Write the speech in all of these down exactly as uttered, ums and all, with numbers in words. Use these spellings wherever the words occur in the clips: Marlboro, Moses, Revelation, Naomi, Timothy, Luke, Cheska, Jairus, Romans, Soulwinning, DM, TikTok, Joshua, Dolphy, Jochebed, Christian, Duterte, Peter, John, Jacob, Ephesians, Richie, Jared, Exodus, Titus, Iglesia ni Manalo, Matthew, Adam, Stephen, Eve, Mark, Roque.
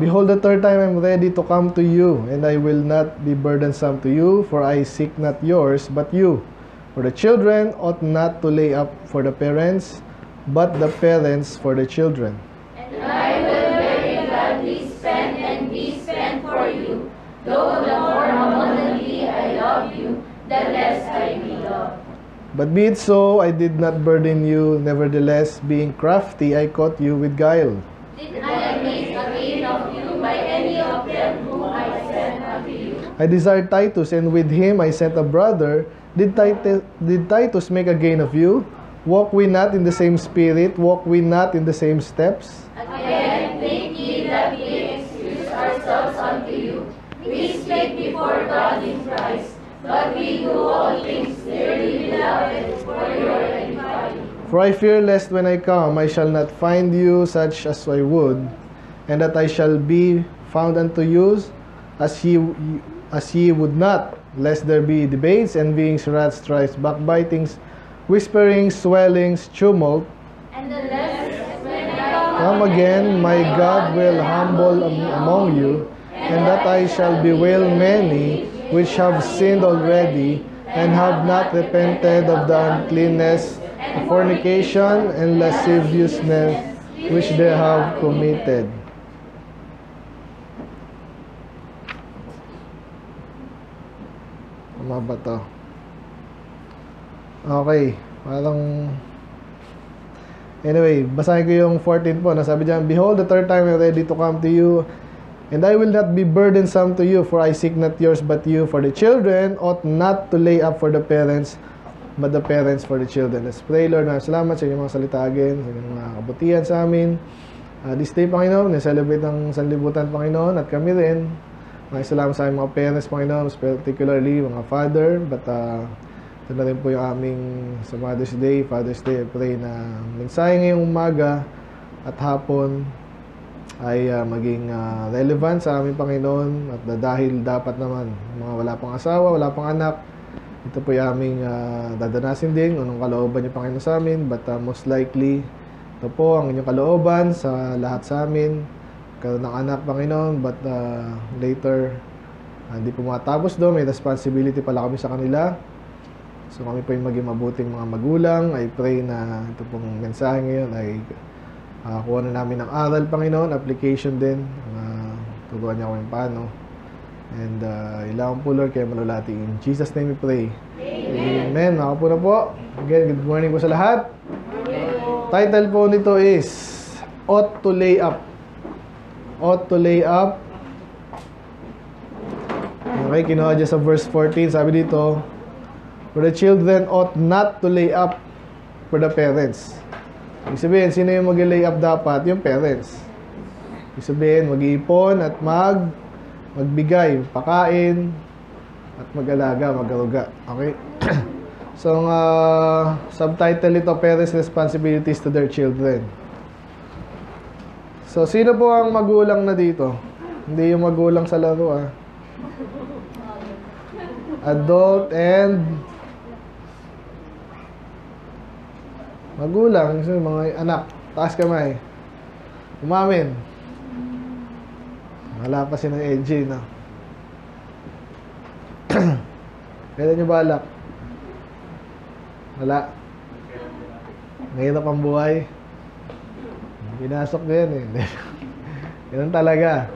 Behold, the third time I am ready to come to you, and I will not be burdensome to you, for I seek not yours, but you. For the children ought not to lay up for the parents, but the parents for the children. And I will very gladly spend and be spent for you, though the more abundantly I love you, the less I be loved. But be it so, I did not burden you. Nevertheless, being crafty, I caught you with guile. Did I make a gain of you by any of them whom I sent unto you? I desired Titus, and with him I sent a brother. Did Titus, did Titus make a gain of you? Walk we not in the same spirit? Walk we not in the same steps? Again, think ye that we excuse ourselves unto you. We speak before God in Christ, but we do all things dearly beloved for your edifying. For I fear lest when I come I shall not find you such as I would, and that I shall be found unto you as ye, as ye would not, lest there be debates, envyings, wrath, strifes, backbitings, whisperings, swellings, tumult. And unless when I come again, my God will humble among you, and that I shall bewail many which have sinned already, and have not repented of the uncleanness, of fornication, and lasciviousness which they have committed. Ba to? Okay, parang anyway, basahin ko yung fourteen po. Nasabi diyan, Behold, the third time I am ready to come to you, and I will not be burdensome to you, for I seek not yours but you. For the children ought not to lay up for the parents, but the parents for the children. Let's pray. Lord, na salamat sa inyong mga salita again, sa inyong mga kabutihan sa amin. Uh, this day, Panginoon, na-celebrate ang sanlibutan, Panginoon, at kami rin. Maraming salamat sa mga parents, Panginoon, particularly mga father, but uh, ito na rin po yung aming sa Mother's Day, Father's Day. I pray na mensahe ngayong umaga at hapon ay uh, maging uh, relevant sa aming Panginoon, at uh, dahil dapat naman mga wala pang asawa, wala pang anak, ito po yung aming uh, dadanasin din, anong kalooban niyo, Panginoon, sa amin, but uh, most likely ito po ang inyong kalooban sa lahat sa amin. Karoon ng anak, Panginoon, but uh, later, hindi uh, po matapos doon. May responsibility pala kami sa kanila. So kami po yung maging mabuting mga magulang. I pray na ito pong mensahe ngayon ay uh, kuha na namin ng aral, Panginoon, application din. Uh, tuguan niya kung paano. And uh, ilawan po, Lord, kayo malulati. In Jesus' name we pray. Amen. Amen. Ako po na po. Again, good morning po sa lahat. Amen. Title po nito is Ought to Lay Up. Ought to lay up. Okay, kinuha dyan sa verse fourteen. Sabi dito, For the children ought not to lay up for the parents. Ibig sabihin, sino yung mag-lay up dapat? Yung parents. Ibig sabihin, mag-iipon at mag magbigay, pakain at mag-alaga, mag-aruga. Okay? So, ang uh, subtitle ito, Parents' Responsibilities to Their Children. So, sino po ang magulang na dito? Hindi yung magulang sa laro, ah. Adult and magulang. So, mga anak. Taas kamay. Umamin. Wala pa si ng E J, no? Kailan nyo balak? Wala. Mahirap ang buhay. Pinasok ko yan eh. Ganun talaga.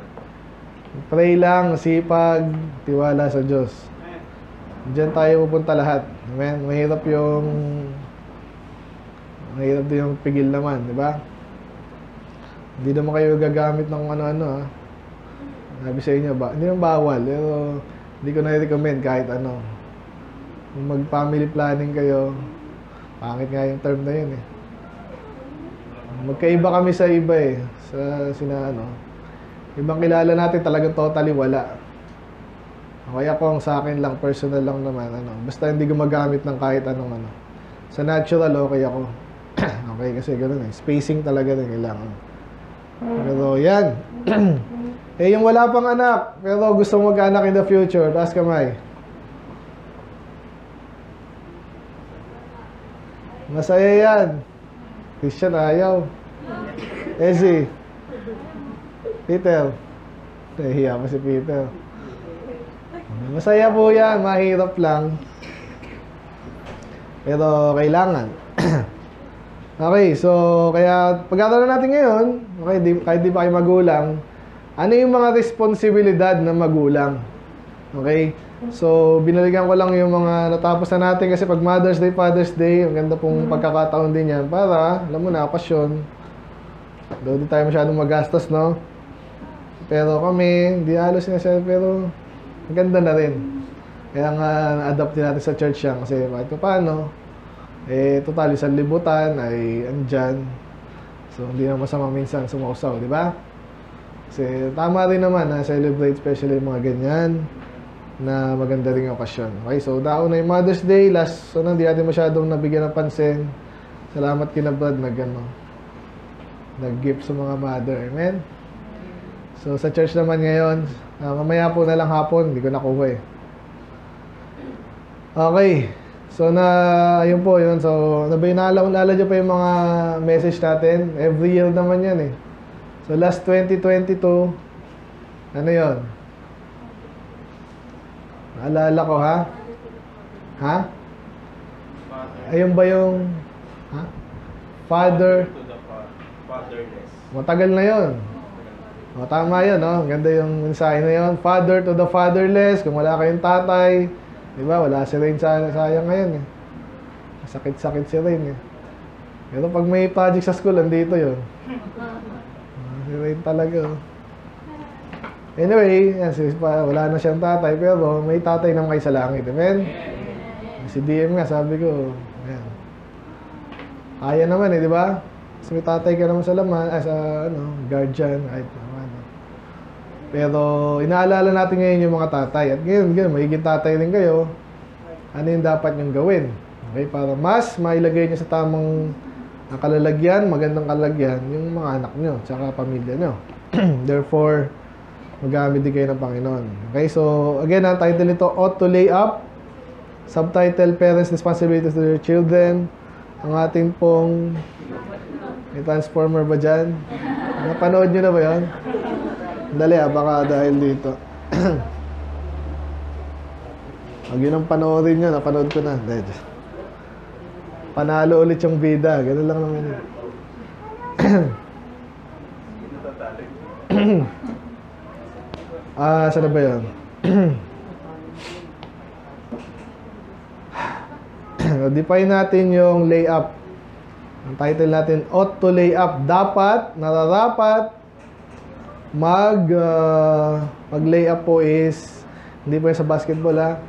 Pray lang, sipag, tiwala sa Diyos. Diyan tayo pupunta lahat. Amen. Mahirap yung mahirap din yung pigil naman, di ba? Hindi naman kayo gagamit ng ano-ano, ha. Sabi sa inyo ba? Hindi naman bawal, pero hindi ko na-recommend kahit ano. Kung mag-family planning kayo, pangit nga yung term na yun eh. Magkaiba kami sa iba eh, sa sina ano. Ibang kilala natin talagang totally wala. Kaya ko ang sa akin lang, personal lang naman ano. Basta hindi gumagamit ng kahit anong ano. Sa natural okay ako. Okay kasi ganoon eh. Spacing talaga din kailangan. Pero yan. Eh yung wala pang anak, pero gusto mag-anak in the future, taas kamay. Masaya yan. Christian, ayaw. Eze. Peter. Nahihiya mo si Peter. Masaya po yan. Mahirap lang. Pero kailangan. Okay, so kaya pag-aralan natin ngayon, okay, di, kahit di pa kayo magulang, ano yung mga responsibilidad ng magulang? Okay? So, binalikan ko lang yung mga natapos na natin kasi pag Mother's Day, Father's Day, ang ganda pong pagkakataon din yan para, alam mo na, okasyon. Doon di tayo masyadong magastos, no? Pero kami, hindi halos sinasaya, pero ang ganda na rin. Kaya nga, na-adapt din natin sa church yan kasi kahit pa paano, eh, total, isang libutan ay andyan. So, hindi na masama minsan sumausaw, di ba? Kasi tama rin naman na celebrate especially mga ganyan na maganda rin yung okasyon. Okay, so daon na yung Mother's Day, last, so hindi natin masyadong nabigyan ng pansin. Salamat kina Brad na gano, nag-gift sa mga mother. Amen? So sa church naman ngayon, uh, mamaya po na lang hapon, hindi ko nakuha eh. Okay, so na, ayun po, yun. So, nabinala dyan pa yung mga message natin. Every year naman yan eh. So, last twenty twenty-two, ano yun? Naalala ko ha? Ha? Ayun ba yung, ha? Father. Matagal na yun. O, tama yun, no? Ganda yung mensahe na yun. Father to the fatherless, kung wala kayong tatay. Diba? Wala si Rain sana, sayang ngayon eh. Sakit-sakit si Rain eh. Pero pag may project sa school, andito yun. Si Rain talaga. Anyway, yan, si, wala na siyang tatay, pero may tatay na kayo sa langit. Amen? Si D M nga, sabi ko, ayan. Kaya naman eh, diba? Kasi may tatay ka naman sa laman, ah, sa ano, guardian, kahit naman. Pero inaalala natin ngayon yung mga tatay. At ngayon, ngayon magiging tatay rin kayo. Ano yung dapat niyong gawin? Okay, para mas mailagay niyo sa tamang kalalagyan, magandang kalalagyan, yung mga anak niyo, tsaka pamilya niyo. Therefore, magamit din kayo ng Panginoon. Okay, so again, ang title nito, Ought to Lay Up. Subtitle, Parents' Responsibilities to Their Children. Ang ating pong... May transformer ba dyan? Napanood niyo na ba yun? Dali ah, baka dahil dito. Pag yun ang panoorin nyo, napanood ko na. Dahil, panalo ulit yung bida. Ganun lang naman yun. Ah, saan na ba yun? Define natin yung lay up. Ang title natin, Ought to Lay Up. Dapat, nararapat, mag uh, mag lay up po is hindi po sa basketball ha,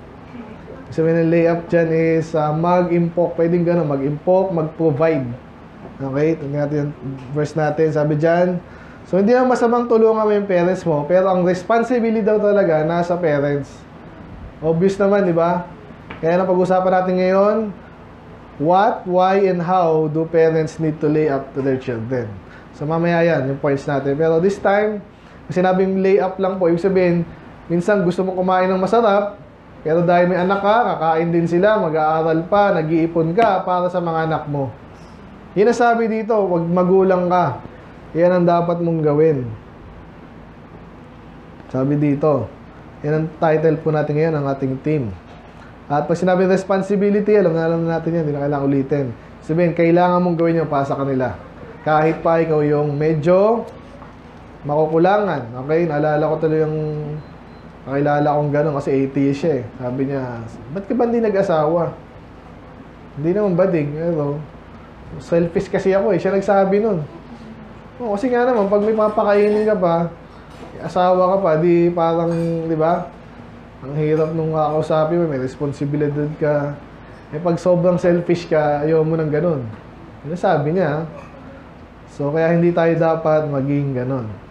kasi may lay up dyan is uh, mag-impok, pwedeng gano'n, mag-impok, mag-provide. Okay, tingnan natin yung verse natin, sabi dyan, so hindi naman masamang tulungan mo yung parents mo, pero ang responsibility daw talaga nasa parents. Obvious naman, di ba? Kaya na pag-usapan natin ngayon, what, why, and how do parents need to lay up to their children. So mamaya yan yung points natin, pero this time sinabing lay up lang po, ibig sabihin, minsan gusto mong kumain ng masarap, pero dahil may anak ka, kakain din sila, mag-aaral pa, nag-iipon ka para sa mga anak mo. Yun ang sabi dito, wag magulang ka. Yan ang dapat mong gawin. Sabi dito, yan ang title po natin ngayon, ang ating team. At pag sinabing responsibility, alam na alam natin yan, hindi na kailangan ulitin. Sabihin, kailangan mong gawin yung para sa kanila. Kahit pa ikaw yung medyo... makukulangan. Okay, naalala ko tuloy yung kakilala kong gano'n kasi eighties siya eh. Sabi niya, ba't ka ba hindi nag-asawa? Hindi naman bading, pero selfish kasi ako eh. Siya nagsabi nun. Oh, kasi nga naman, pag may papakainin ka pa, asawa ka pa, di parang, di ba? Ang hirap nung kakausapin mo, may responsibilidad ka. Eh pag sobrang selfish ka, ayaw mo ng gano'n. Yun sabi niya. So kaya hindi tayo dapat maging gano'n.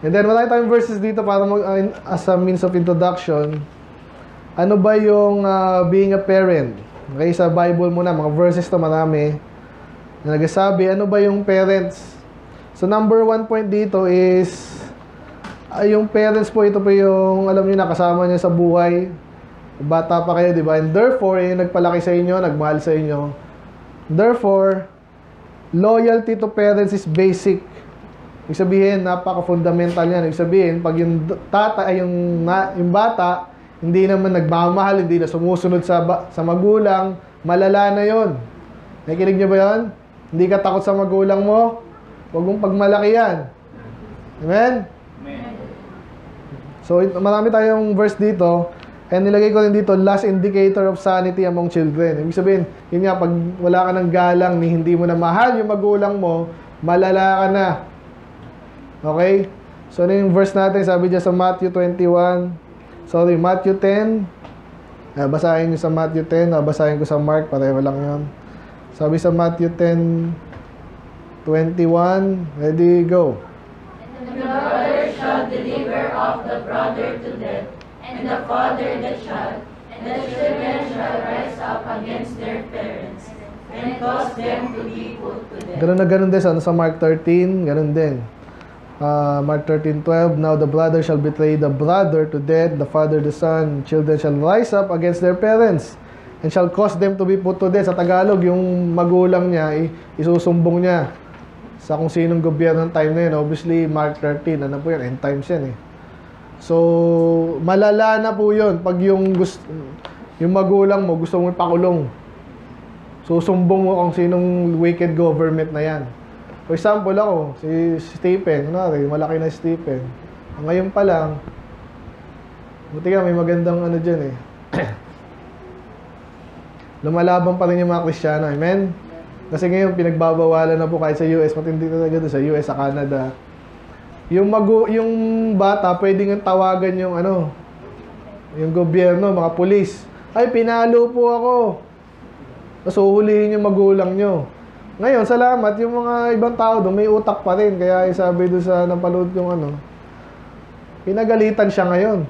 And then, marami tayong verses dito para mag, uh, as a means of introduction. Ano ba yung uh, being a parent? Okay, sa Bible muna, mga verses na marami na nagsasabi, ano ba yung parents? So, number one point dito is, uh, yung parents po, ito po yung, alam nyo, nakasama nyo sa buhay. Bata pa kayo, di ba? And therefore, eh, nagpalaki sa inyo, nagmahal sa inyo. Therefore, loyalty to parents is basic. Ibig sabihin, napaka-fundamental yan. Ibig sabihin, pag yung, tata, yung, yung bata, hindi naman nagmamahal, hindi na sumusunod sa, sa magulang, malala na yun. Nakikinig nyo ba yun? Hindi ka takot sa magulang mo, huwag mong pagmalaki yan. Amen? Amen. So, marami tayong verse dito. And nilagay ko rin dito, last indicator of sanity among children. Ibig sabihin, yun nga, pag wala ka ng galang, ni hindi mo na mahal yung magulang mo, malala ka na. Okay? So, ano yung verse natin? Sabi dyan sa Matthew twenty-one. Sorry, Matthew ten. Ah, basahin nyo sa Matthew ten. Ah, basahin ko sa Mark. Pareho lang yun. Sabi sa Matthew ten, twenty-one. Ready, go. And the brother shall deliver off the brother to death, and the father the child, and the children shall rise up against their parents, and cause them to be put to death. Ganun na ganun din sa, ano, sa Mark thirteen, ganun din. Uh, Mark thirteen, twelve, now the brother shall betray the brother to death, the father the son, children shall rise up against their parents, and shall cause them to be put to death. Sa Tagalog, yung magulang niya, isusumbong niya sa kung sinong gobyerno ng time na yun. Obviously, Mark thirteen, ano po yun, end times yan eh. So, malala na po yun pag yung, gusto, yung magulang mo gusto mong ipakulong. Susumbong mo kung sinong wicked government na yan. For example ako, si Stephen, kunwari, malaki na si Stephen. Ngayon pa lang, buti ka, may magandang ano dyan eh. Lumalaban pa rin yung mga Kristiyano, amen? Kasi ngayon, pinagbabawalan na po kahit sa U S, matindi na talaga doon sa U S, sa Canada. Yung magu yung bata, pwedeng tawagan yung ano, yung gobyerno, mga pulis. Ay, pinalo po ako. Tapos uhulihin yung magulang nyo. Ngayon, salamat, yung mga ibang tao doon, may utak pa rin. Kaya isabi doon sa napalood yung ano, pinagalitan siya ngayon.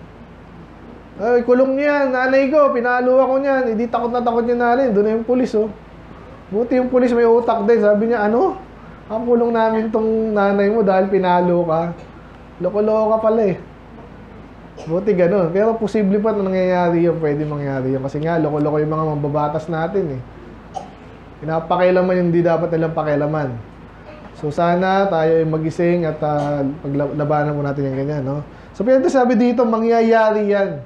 Ay, kulong niyan, nanay ko, pinalo ako niyan. Hindi takot na takot niya nanay. Doon na yung pulis, oh. Buti yung pulis may utak din. Sabi niya, ano? Ang kulong namin tong nanay mo dahil pinalo ka. Loko-loko ka pala eh. Buti ganun. Pero posible pa na nangyayari yun. Pwede mangyari yun. Kasi nga, loko-loko yung mga mambabatas natin eh. Pinapakilaman yung di dapat nilang pakilaman. So sana tayo ay magising at uh, paglabanan mo natin yung ganyan. No? So pinag sabi dito, mangyayari yan.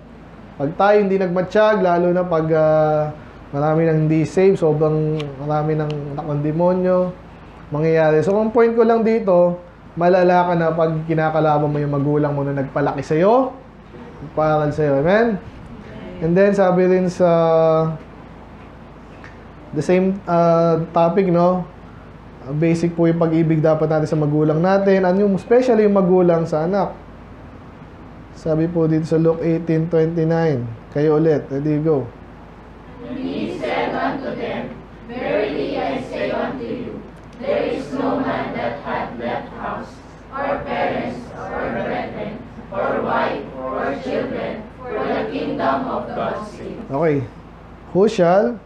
Pag tayo hindi nagmatsyag, lalo na pag uh, marami nang hindi save, sobrang marami nang nakondemonyo, mangyayari. So, ang point ko lang dito, malala ka na pag kinakalaban mo yung magulang mo na nagpalaki sa'yo, nagparal sa'yo. Amen? And then, sabi rin sa the same uh, topic, no? Basic po yung pag-ibig dapat natin sa magulang natin. Ano yung, especially yung magulang sa anak. Sabi po dito sa Luke eighteen, twenty-nine. Kayo ulit. Ready, go. And he said unto them, verily I say unto you, there is no man that hath left house, or parents, or brethren, or wife, or children, for the kingdom of God. Okay. Who shall?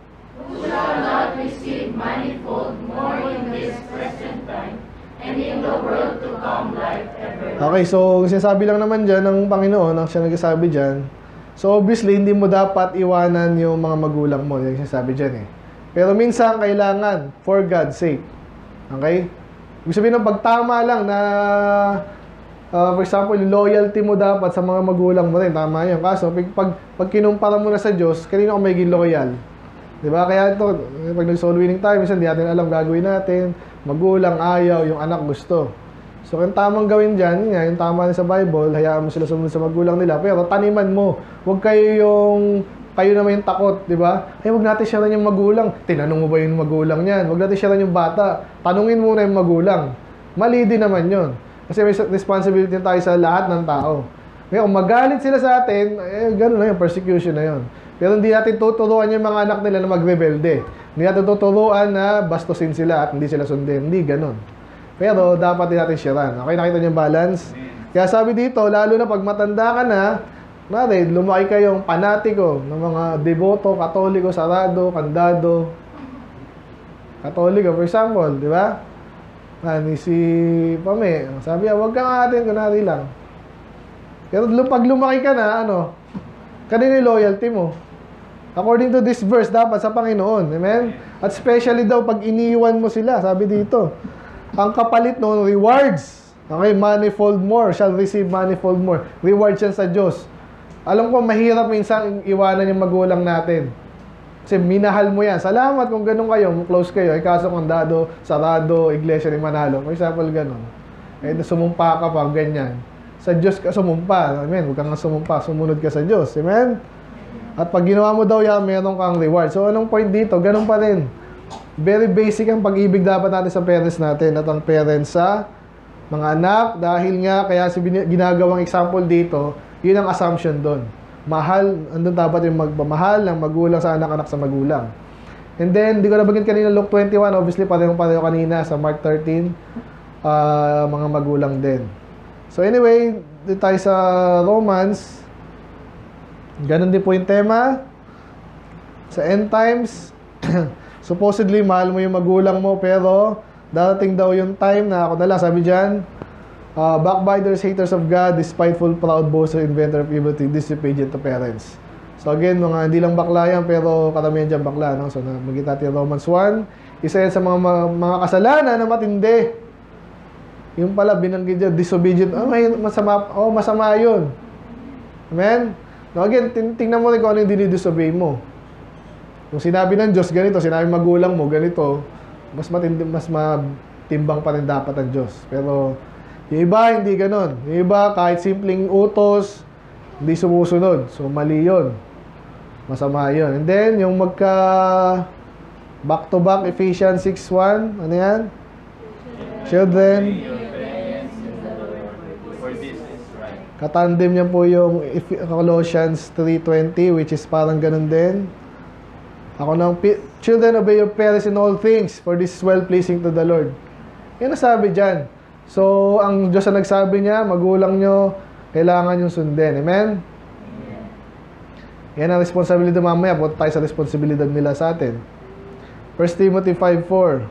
Who shall not receive manifold more in this present time, and in the world to come life everlasting. Okay, so sinasabi lang naman dyan ng Panginoon, ang siya nagsasabi dyan. So obviously, hindi mo dapat iwanan yung mga magulang mo. Yung sinasabi dyan eh. Pero minsan, kailangan, for God's sake. Okay? Ibig sabihin ng pagtama lang na uh, for example, loyalty mo dapat sa mga magulang mo rin. Tama yun. Kaso, pag, pag, pag kinumpara mo na sa Diyos, kanino ka magiging loyal? Diba? Kaya ito, pag nag-soul winning tayo, minsan di natin alam gagawin natin. Magulang, ayaw, yung anak gusto. So, yung tamang gawin dyan, yun, yung tama sa Bible, hayaan mo sila sumunod sa magulang nila. Pero taniman mo. Huwag kayo yung kayo naman yung takot, di ba? Ay, huwag natin siyaran yung magulang. Tinanong mo ba yung magulang niyan? Huwag natin siyaran yung bata. Tanungin muna yung magulang. Mali din naman yun. Kasi may responsibility tayo sa lahat ng tao. Ngayon, kung magalit sila sa atin, eh, gano'n na yun, persecution na yun. Pero hindi natin tuturuan yung mga anak nila na magrebelde. Hindi natin tuturuan na bastusin sila at hindi sila sundin. Hindi, gano'n. Pero dapat din natin siyaran. Okay, nakita niyo yung balance? Kaya sabi dito, lalo na pag matanda ka na, narin, lumaki kayong panatiko ng mga deboto, katoliko, sarado, kandado. Katoliko, for example, di ba? Ni si Pame, sabi, huwag ka nga atin, kunwari lang. Pero pag lumaki ka na, ano, kanina yung loyalty mo. According to this verse, dapat sa Panginoon. Amen? At especially daw, pag iniwan mo sila, sabi dito, ang kapalit noon, rewards Okay, manifold more, shall receive manifold more. Reward yan sa Diyos. Alam ko, mahirap minsan iwanan yung magulang natin. Kasi minahal mo yan. Salamat kung ganun kayo, close kayo. Eh, kaso kung dado, sarado, iglesia ni Manalo. For example, ganun. Eh, sumumpa ka pa, ganyan. Sa Diyos ka sumumpa. Amen. Huwag kang sumumpa, sumunod ka sa Diyos. Amen. At pag ginawa mo daw yan, meron kang reward. So, anong point dito? Ganun pa rin. Very basic ang pag-ibig dapat natin sa parents natin at ang parents sa mga anak, dahil nga, kaya si ginagawang example dito, yun ang assumption doon. Mahal, andun dapat yung magmamahal ng magulang sa anak-anak sa magulang. And then, di ko nabanggit kanina Luke twenty-one, obviously parehong-pareho kanina sa Mark thirteen, uh, mga magulang din. So anyway, dito tayo sa Romans, ganun din po yung tema. Sa end times, supposedly mahal mo yung magulang mo, pero darating daw yung time na ako na lang, sabi dyan, uh, backbiters, haters of God, despiteful, proud, boaster, inventor of evil, disobedient to parents. So again, mga hindi lang bakla yan, pero karamihan dyan bakla, no? So magkita tayo Romans one, isa yan sa mga, mga, mga kasalanan na matindi. Yung pala, binanggit dyan, disobedient, oh, may, masama, oh, masama yun. Amen? No, again, tingnan mo rin kung ano yung dinidisobey mo. Kung sinabi ng Diyos ganito, sinabi magulang mo ganito, mas matindi, mas matimbang pa rin dapat ang Diyos. Pero yung iba, hindi ganun. Yung iba, kahit simpleng utos, hindi sumusunod. So, mali yun. Masama yun. And then, yung magka back-to-back, Ephesians six one, ano yan? Children. Katandem niya po yung Colossians three twenty, which is parang ganun din. Ako ng, children, obey your parents in all things, for this is well-pleasing to the Lord. Yan ang sabi dyan. So, ang Diyos na nagsabi niya, magulang nyo, kailangan yung sundin. Amen? Yan ang responsibilidad mamaya. Punta tayo sa responsibilidad nila sa atin. First Timothy five four.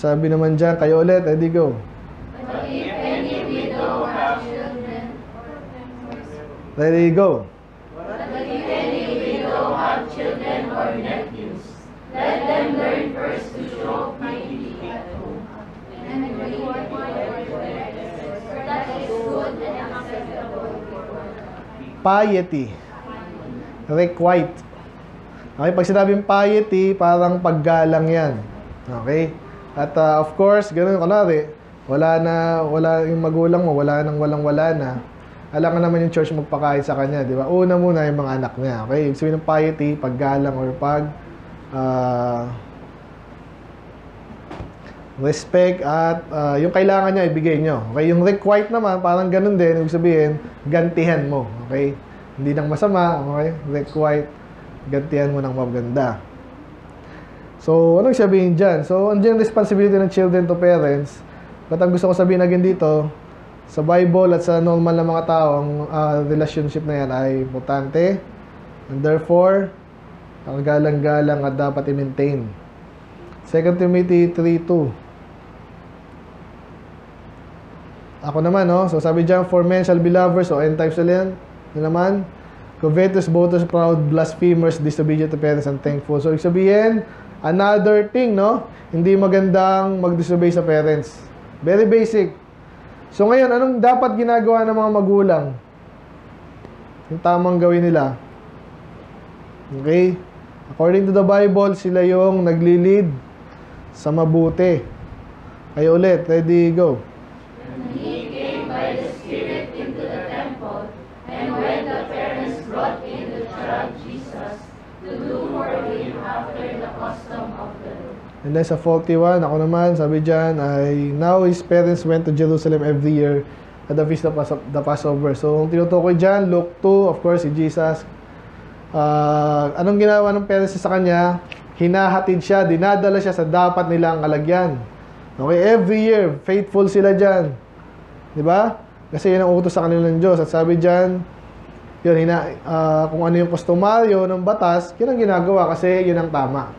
Sabi naman dyan, kayo ulit, ready, go. There you go. But if any widow have children or nephews, let them learn first to show piety at home, and reward for their efforts, for that is good and acceptable before God. Piety. Requite. Okay, pag sinabing piety, parang paggalang yan. Okay? At uh, of course, ganun, kunwari, wala na, wala yung magulang mo, wala nang walang-wala na. Alam ka naman yung church magpakain sa kanya, di ba? Una muna yung mga anak niya, okay? Yung sabi ng piety, paggalang or pag uh, respect at uh, yung kailangan niya, ibigay niyo. Okay? Yung requite naman, parang ganun din. Yung sabihin, gantihan mo, okay? Hindi nang masama, okay? Requite, gantihan mo ng maganda. So, anong sabihin dyan? So, andiyan yung responsibility ng children to parents. But ang gusto ko sabihin again dito, sa Bible at sa normal na mga tao, ang uh, relationship na yan ay importante. And therefore, ang galang-galang at dapat i-maintain. Second Timothy three two. Ako naman, no? So sabi dyan, for men shall be lovers, o end times nila yan, yun naman, covetous, boasters, proud, blasphemers, disobedient to parents, unthankful. So ibig sabihin, another thing, no? Hindi magandang mag-disobey sa parents. Very basic. So ngayon, anong dapat ginagawa ng mga magulang? Yung tamang gawin nila. Okay? According to the Bible, sila yung nagli-lead sa mabuti. Kayo ulit, ready, go. And he came by the Spirit into the temple, and when the parents brought in the child Jesus, to do for him after the custom of the Lord. And then sa forty-one, ako naman, sabi dyan, ay, now his parents went to Jerusalem every year at the Feast of the Passover. So, ang tinutukoy dyan, Luke two, of course, si Jesus. Uh, anong ginawa ng parents sa kanya? Hinahatid siya, dinadala siya sa dapat nilang kalagyan. Okay, every year, faithful sila dyan. Diba? Kasi yun ang utos sa kanila ng Diyos. At sabi dyan, yun, hina, uh, kung ano yung kostumaryo ng batas, yun ang ginagawa kasi yun ang tama.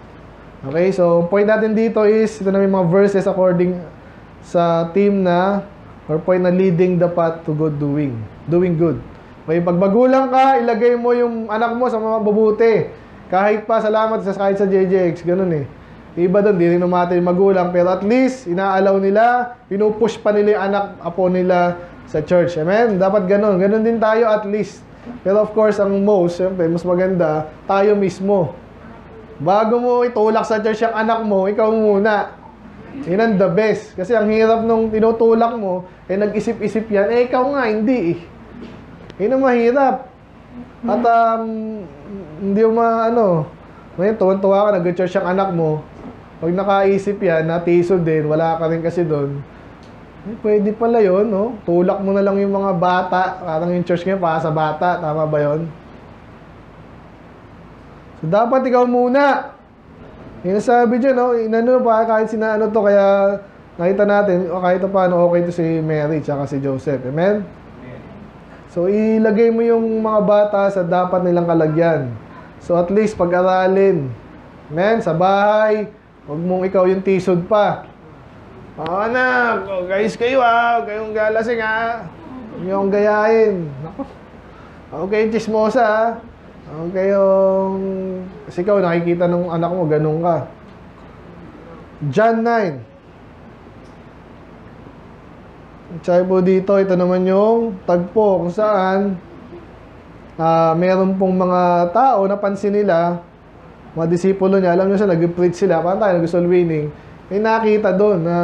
Okay, so point natin dito is, ito na may mga verses according sa team na, or point na leading the path to good doing. Doing good. Okay, pag magulang ka, ilagay mo yung anak mo sa mga mabubuti. Kahit pa, salamat sa kahit sa J J X, ganun eh. Iba doon, hindi rin umate yung magulang, pero at least, inaalaw nila, pinupush pa nila yung anak, apo nila sa church. Amen? Dapat ganun. Ganun din tayo at least. Pero of course, ang most, syempre, mas maganda, tayo mismo. Bago mo itulak sa church yung anak mo, ikaw muna. Yun ang the best. Kasi ang hirap nung tinutulak mo, eh nag-isip-isip yan, eh ikaw nga, hindi eh. Yun ang mahirap. At um, hindi mo ano, ngayon, tuwan-tuwa ka, nag-church yung anak mo, pag nakaisip yan, natiso din, wala ka rin kasi doon, eh, pwede pala yun, no? Tulak mo na lang yung mga bata, parang yung church ngayon, para sa bata, tama ba yun? So, dapat ikaw muna. Yung nasabi dyan, no? Inano pa, kahit sinaano to, kaya nakita natin, o kahit paano, okay to si Mary, tsaka si Joseph, amen? Amen? So, ilagay mo yung mga bata sa dapat nilang kalagyan. So, at least, pag-aralin, amen? Sa bahay, huwag mong ikaw yung tisod pa. Oh, anak, oh, guys kayo ah, huwag kayong galasing ah. Huwag niyo akong gayain. Huwag kayong chismosa ah. Huwag kayong... Kasi ikaw, nakikita ng anak mo, ganun ka. John nine. Tsaya po dito, ito naman yung tagpo kung saan uh, meron pong mga tao, napansin nila, mga disipulo niya, alam nyo siya, nag-preach sila, parang tayo, nag-soul winning, may nakita doon na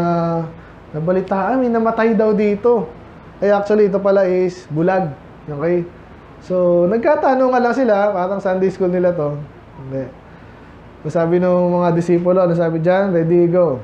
nabalita, ah, may namatay daw dito. Eh, actually, ito pala is bulag. Okay? So, nagkatanong lang sila, parang Sunday school nila to. Hindi. Sabi ng mga disipulo, ano sabi dyan? Ready, go.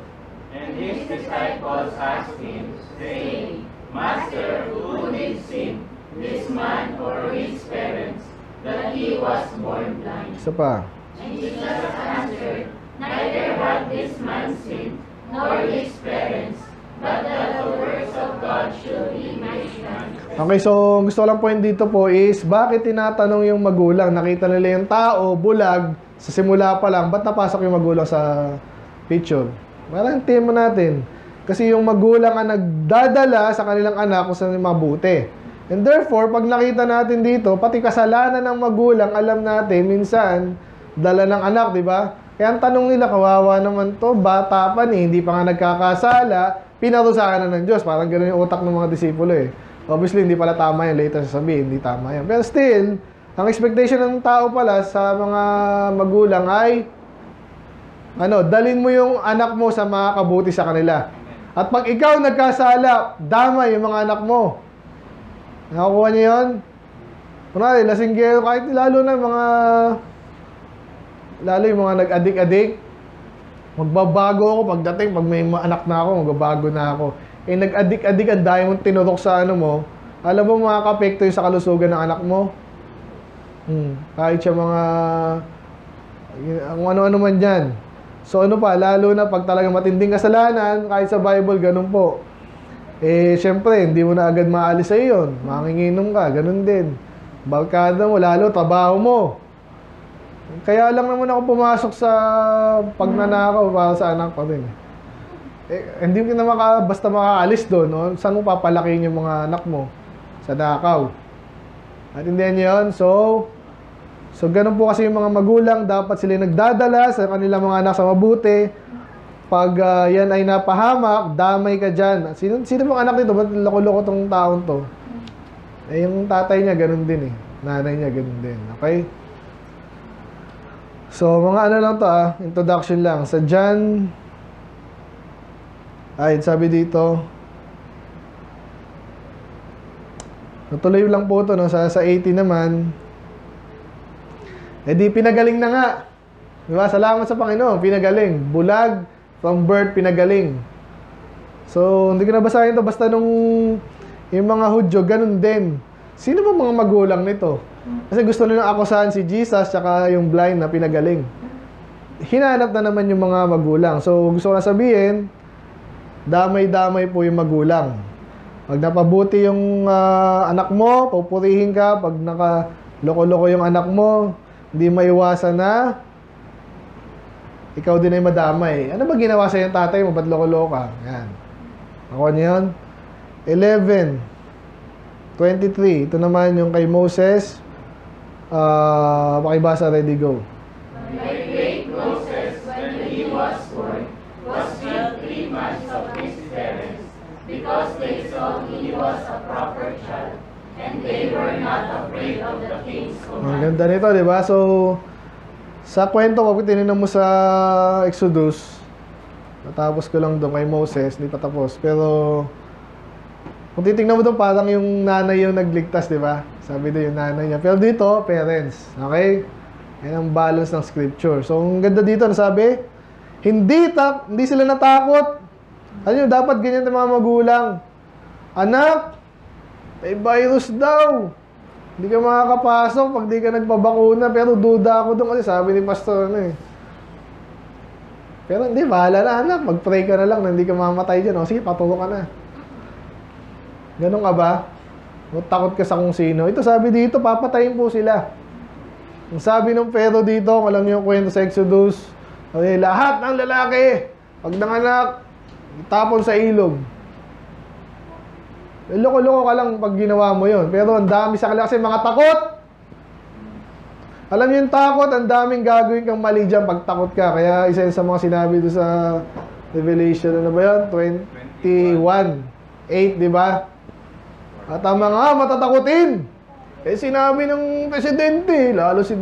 And his disciples asked him, saying, Master, who did sin, this man or his parents, that he was born blind? Isa pa. And Jesus answered, Neither had this man sinned, nor his parents, but that the works of God should be manifested. Okay, so gusto lang point dito po is, bakit tinatanong yung magulang? Nakita nila yung tao, bulag, sa simula pa lang, ba't napasok yung magulang sa picture? Maraming tema natin. Kasi yung magulang ang nagdadala sa kanilang anak kung saan mabuti. And therefore, pag nakita natin dito, pati kasalanan ng magulang, alam natin, minsan, dala ng anak, di ba? Kaya ang tanong nila, kawawa naman to, bata pa ni, hindi pa nga nagkakasala, pinarusahan na ng Diyos. Parang gano'n yung utak ng mga disipulo eh. Obviously, hindi pala tama yan. Later sasabihin, hindi tama yan. Pero still, ang expectation ng tao pala sa mga magulang ay, ano, dalin mo yung anak mo sa mga kabuti sa kanila. At pag ikaw nagkasala, dama yung mga anak mo. Nakakuha niyo yun? Kunwari, lasinggero, kahit lalo na mga... Lalo yung mga nag-adik-adik, magbabago ako pagdating, pag may anak na ako, magbabago na ako. Eh, nag-adik-adik, ang dahil mong tinurok sa ano mo, alam mo makaka-apekto yung sa kalusugan ng anak mo? Hmm. Kahit siya mga, ang ano-ano man dyan. So ano pa, lalo na pag talagang matinding kasalanan, kahit sa Bible, ganun po. Eh, syempre, hindi mo na agad maalis sa iyon. Manginginom ka, ganun din. Barkada mo, lalo, trabaho mo. Kaya lang naman ako pumasok sa pagnanakaw para sa anak ko rin. Eh, hindi mo na maka, basta makaalis doon. No? Saan mo papalakihin yung mga anak mo? Sa nakaw. At hindi yan yun. So, so ganun po kasi yung mga magulang. Dapat sila nagdadala sa kanilang mga anak sa mabuti. Pag uh, yan ay napahamak, damay ka dyan. Sino, sino mga anak nito? Ba't loko-loko tong taon to? Eh, yung tatay niya ganun din eh. Nanay niya ganun din. Okay? So, mga ano lang to ah, introduction lang. Sa John, ay, sabi dito, natuloy lang po to, no? sa, sa eighty naman, eh di pinagaling na nga. Diba? Salamat sa Panginoon, pinagaling. Bulag, from birth, pinagaling. So, hindi ko nabasahin to, basta nung yung mga Hudyo, ganun din. Sino ba mga magulang nito? Kasi gusto nilang akusahan si Jesus tsaka yung blind na pinagaling. Hinanap na naman yung mga magulang. So, gusto ko na sabihin, damay-damay po yung magulang. Pag napabuti yung uh, anak mo, pupurihin ka. Pag nakaloko-loko yung anak mo, hindi maiwasan na ikaw din ay madamay. Ano ba ginawa sa'yo yung tatay mo? Ba't loko-loko ka? Yan. Ako niyon. eleven, twenty-three. Ito naman yung kay Moses. Ah, uh, pakibasa, ready, go. My great Moses, when he was he was a proper child, and they were not afraid of the king's command. Ang ganda nito, di ba? So, sa kwento, kapag tinignan mo sa Exodus, natapos ko lang doon kay Moses, hindi pa tapos. Pero, kung titignan mo doon, parang yung nanay yung nagligtas, di ba? Sabi doon yung nanay niya. Pero dito, parents. Okay? Yan ang balance ng scripture. So, ang ganda dito, nasabi, hindi, ta hindi sila natakot. Ano yun, dapat ganyan ng mga magulang. Anak, may virus daw. Hindi ka makakapasok pag di ka nagpabakuna. Pero duda ako doon kasi sabi ni pastor ano eh. Pero hindi, bahala na anak. Mag-pray ka na lang na hindi ka mamatay dyan. O sige, patulo ka na. Ganun ka ba? O, takot ka sa kung sino. Ito sabi dito, papatayin po sila. Ang sabi ng Pero dito, alam niyo yung kwento sa Exodus, okay, lahat ng lalaki, pag nanganak, itapon sa ilog. Loko-loko ka lang pag ginawa mo yun. Pero ang dami sa kanila kasi mga takot. Alam niyo yung takot, ang daming gagawin kang mali dyan pag takot ka. Kaya isa yun sa mga sinabi doon sa Revelation, ano ba yun? twenty-one, eight, di ba? At ang mga matatakutin. Eh sinabi ng presidente, lalo si...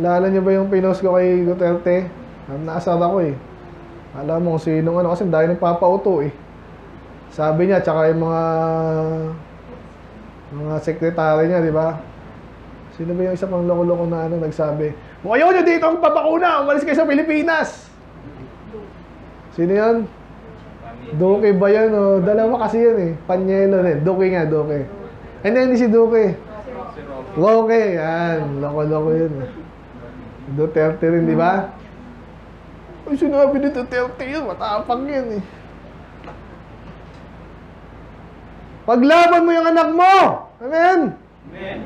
Alala niyo ba yung pinost ko kay Duterte? Naasar ako eh. Alam mo kung sinong ano kasi dahil nagpapauto eh. Sabi niya, tsaka yung mga mga sekretary niya, di ba? Sino ba yung isa pang loko-loko na ano nagsabi? Kung ayaw niyo dito ang papakuna, umalis kayo sa Pilipinas! Sino yan? Roque ba yan? Oh? Dalawa kasi yan eh. Panyelo na eh. Roque nga, Roque. Hindi, hindi si Roque. Roque, yan. Loko-loko yun. Duterte rin, di ba? Ay, sinabi ni Duterte yun. Matapang yun eh. Paglaban mo yung anak mo! Amen? Amen.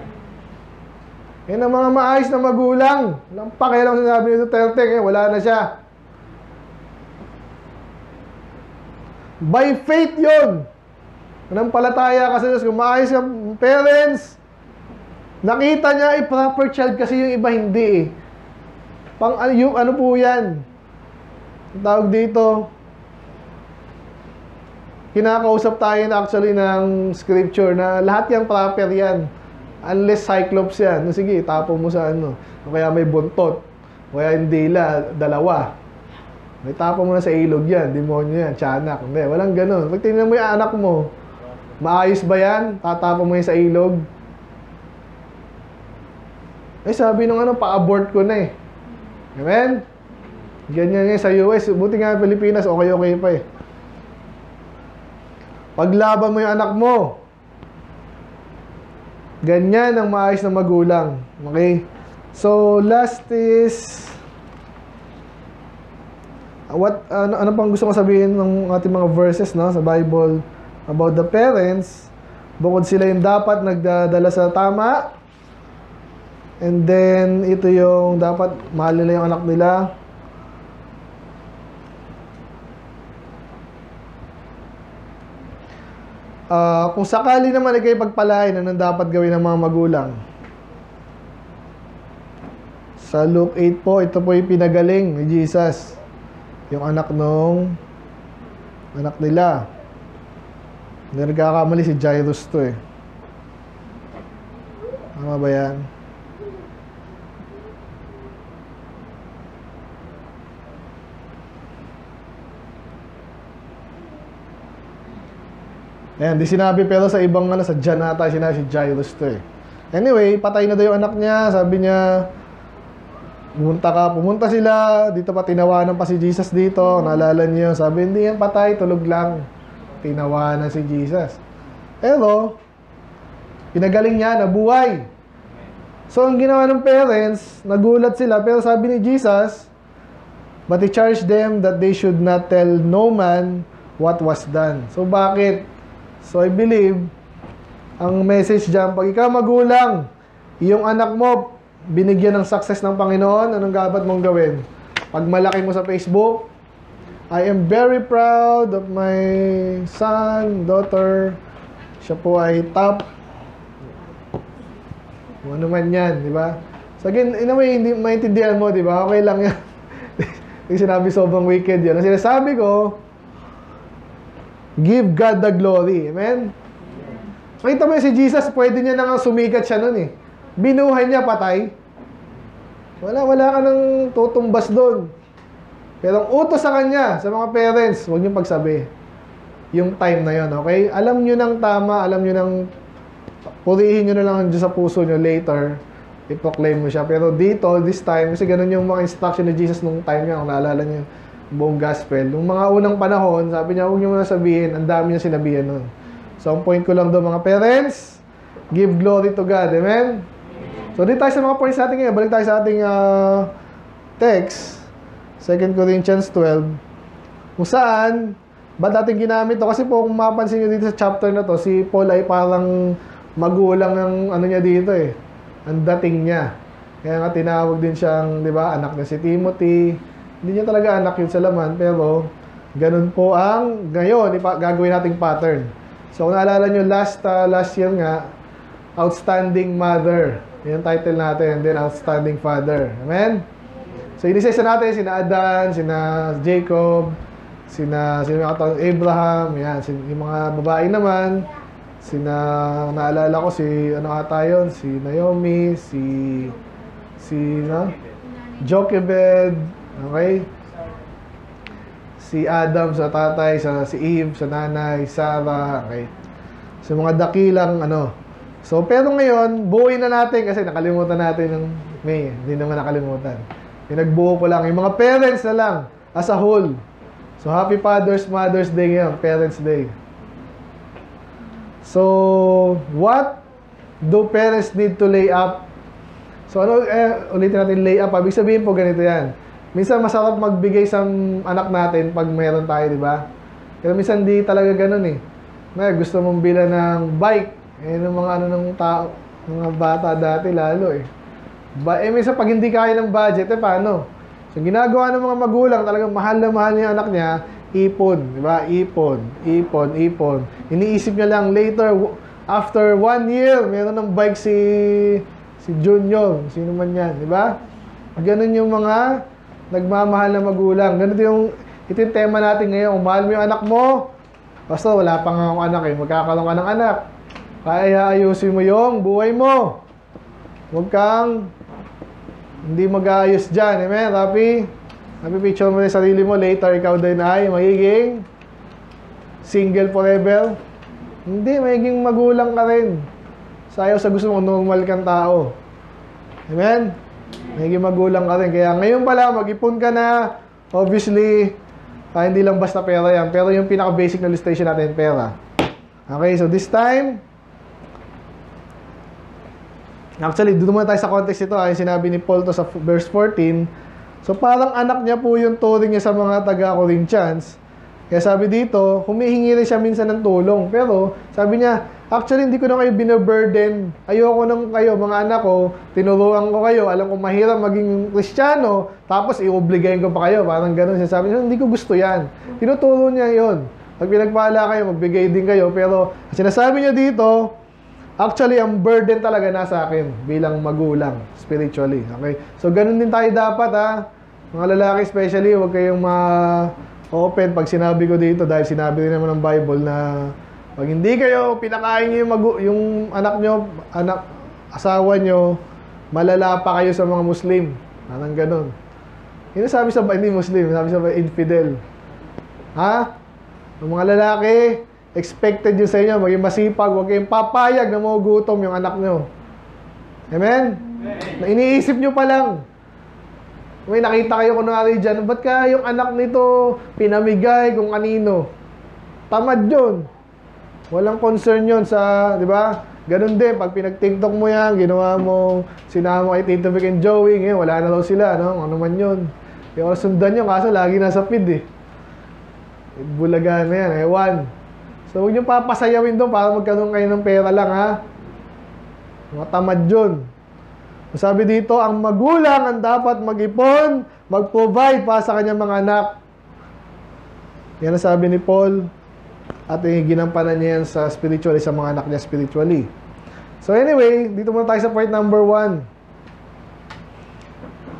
Yan ang mga maayos na magulang. Walang pakialam sinabi ni Duterte. Kaya wala na siya. By faith yun. Nanampalataya ka sa Diyos. Kung maayos ka, parents, nakita niya, eh, proper child kasi yung iba hindi eh. Pang ano, yung, ano po yan? Ang tawag dito, kinakausap tayo na actually ng scripture na lahat yan proper yan. Unless cyclops yan. No, sige, tapo mo sa ano. O kaya may buntot. O kaya hindi la, dalawa. May tapo mo na sa ilog yan. Demonyo yan. Tiyanak. Hindi, walang ganun. Pag tingnan mo yung anak mo, maayos ba yan? Tatapo mo yan sa ilog? Eh, sabi nung ano, pa-abort ko na eh. Amen? Ganyan yan sa U S. Buti nga Pilipinas, okay-okay pa eh. Paglaban mo yung anak mo. Ganyan ang maayos na magulang. Okay? So, last is... What, ano, ano pang gusto ko sabihin ng ating mga verses no, sa Bible about the parents? Bukod sila yung dapat nagdadala sa tama. And then, ito yung dapat mahal nila yung anak nila. Uh, kung sakali naman ay kayo pagpalain, anong dapat gawin ng mga magulang? Sa Luke eight po, ito po yung pinagaling ni Jesus. Yung anak nung anak nila. Nagkakamali si Jairus to eh. Tama ba yan? Ayan, di sinabi pero sa ibang ano, sa John ata, sinabi si Jairus to eh. Anyway, patay na daw yung anak niya. Sabi niya, pumunta ka, pumunta sila. Dito pa, tinawanan pa si Jesus dito. Naalala niyo, sabi, hindi yan patay, tulog lang. Tinawanan si Jesus. Pero, pinagaling niya, nabuhay. So, ang ginawa ng parents, nagulat sila. Pero sabi ni Jesus, but he charged them that they should not tell no man what was done. So, bakit? So, I believe, ang message dyan, pag ikaw magulang, yung anak mo, binigyan ng success ng Panginoon, anong dapat mong gawin? Pag malaki mo sa Facebook, I am very proud of my son, daughter. Siya po ay top. Ano man yan, di ba? So, again, in a way, hindi maintindihan mo, di ba? Okay lang yan. Yung sinabi sobrang wicked yan. Ang sinasabi ko, give God the glory. Amen? Kita mo si Jesus, pwede niya nang sumikat siya nun eh. Binuhay niya, patay. Wala, wala ka nang tutumbas doon. Pero ang utos sa kanya, sa mga parents, huwag niyong pagsabi. Yung time na yun, okay? Alam niyo nang tama, alam niyo nang purihin niyo na lang ang Diyos sa puso niyo later. I-proclaim mo siya. Pero dito, this time, kasi ganun yung mga instruction ni Jesus nung time niya. Kung naalala niyo yung buong gospel. Nung mga unang panahon, sabi niya, huwag niyo muna sabihin. Ang dami niya sinabihan nun. So, ang point ko lang doon, mga parents, give glory to God. Amen? So, dito tayo sa mga points natin ngayon. Balik tayo sa ating uh, text. Second Corinthians twelve. Kung saan, ba't natin ginamit to? Kasi po, kung mapansin nyo dito sa chapter na to, si Paul ay parang magulang ng ano niya dito eh. Ang dating niya. Kaya nga tinawag din siyang, di ba, anak niya si Timothy. Hindi niya talaga anak yun sa laman, pero ganun po ang ngayon, gagawin nating pattern. So kung naalala nyo, last, uh, last year nga, Outstanding Mother. Yan ang title natin, then Outstanding Father. Amen? So inisesa natin, sina Adan, sina Jacob, sina, sina Abraham, yan, sina, yung mga babae naman, sina, naalala ko si ano ata yun, si Naomi, si si na Jochebed, okay, si Adam sa tatay, sa si Eve sa nanay, Sarah, okay, sa so, mga dakilang ano. So pero ngayon buuin na natin kasi nakalimutan natin ng may hindi naman nakalimutan, pinagbuo ko lang yung mga parents na lang as a whole. So happy Father's Mother's Day ngayon, Parents Day. So, what do parents need to lay up? So, ano, eh, ulitin natin lay up. Ibig sabihin po, ganito yan. Minsan, masarap magbigay sa anak natin pag meron tayo, di ba? Pero minsan, di talaga ganun eh. May, gusto mong bila ng bike. Eh, ng mga ano ng tao, mga bata dati lalo eh. Ba, eh, minsan, pag hindi kaya ng budget, eh, paano? So, ginagawa ng mga magulang, talagang mahal na mahal niya anak niya, ipon, di ba? Ipon, ipon, ipon. Iniisip niya lang later, after one year, meron ng bike si si Junior, sino man yan, di ba? Ganun yung mga nagmamahal na magulang. Ganun yung, ito yung tema natin ngayon. Kung mahal mo yung anak mo, basta wala pa nga akong anak eh, magkakaroon ka ng anak. Kaya ayusin mo yung buhay mo. Huwag kang hindi mag-aayos dyan. Amen, Rapi? Napipicture mo na sarili mo, later ikaw din ay magiging single forever. Hindi, magiging magulang ka rin. Sayaw sa gusto mo, normal kang tao. Amen? Magiging magulang ka rin. Kaya ngayon pala, mag-ipon ka na. Obviously, ah, hindi lang basta pera yan. Pero yung pinaka-basic na listation natin, pera. Okay, so this time, actually, doon muna tayo sa context nito. Ay sinabi ni Paul to sa verse fourteen, so parang anak niya po yung turing niya sa mga taga-Corinthians. Kaya sabi dito, humihingi rin siya minsan ng tulong. Pero sabi niya, actually hindi ko na kayo binaburden. Ayoko nang kayo, mga anak ko, tinuruan ko kayo. Alam ko mahirap maging Kristiyano, tapos i-obligayin ko pa kayo. Parang ganun siya. Sabi niya, hindi ko gusto yan. Tinuturo niya yun. Pag pinagpala kayo, magbigay din kayo. Pero sinasabi niya dito, actually, ang burden talaga nasa akin bilang magulang, spiritually. Okay? So ganun din tayo dapat, ha? Mga lalaki especially, huwag kayong ma-open pag sinabi ko dito, dahil sinabi rin naman ng Bible na pag hindi kayo pinakain niyo yung, yung anak nyo, anak, asawa nyo, malala pa kayo sa mga Muslim. Anong ganun? Hindi sabi sa hindi Muslim, sabi sa infidel. Ha? Ang mga lalaki, expected yun sa inyo, maging masipag, huwag kayong papayag na magugutom yung anak nyo. Amen? Amen. Na iniisip nyo pa lang. May nakita kayo kunwari dyan, ba't ka yung anak nito pinamigay kung kanino? Tamad yun. Walang concern yun sa, di ba? Ganun din, pag pinag-tiktok mo yan, ginawa mo, sinama kay Tito Vic and Joey, ngayon, wala na daw sila, no? Ano man yun. Kaya sundan yun, kaso lagi nasa feed eh. Bulaga na yan, ewan. So, huwag nyo papasayawin doon para magkaroon kayo ng pera lang, ha? Matamad yun. Sabi dito, ang magulang ang dapat mag-ipon, mag-provide para sa kanyang mga anak. Yan ang sabi ni Paul. At ginampanan niya yan sa spiritually, sa mga anak niya spiritually. So anyway, dito muna tayo sa point number one.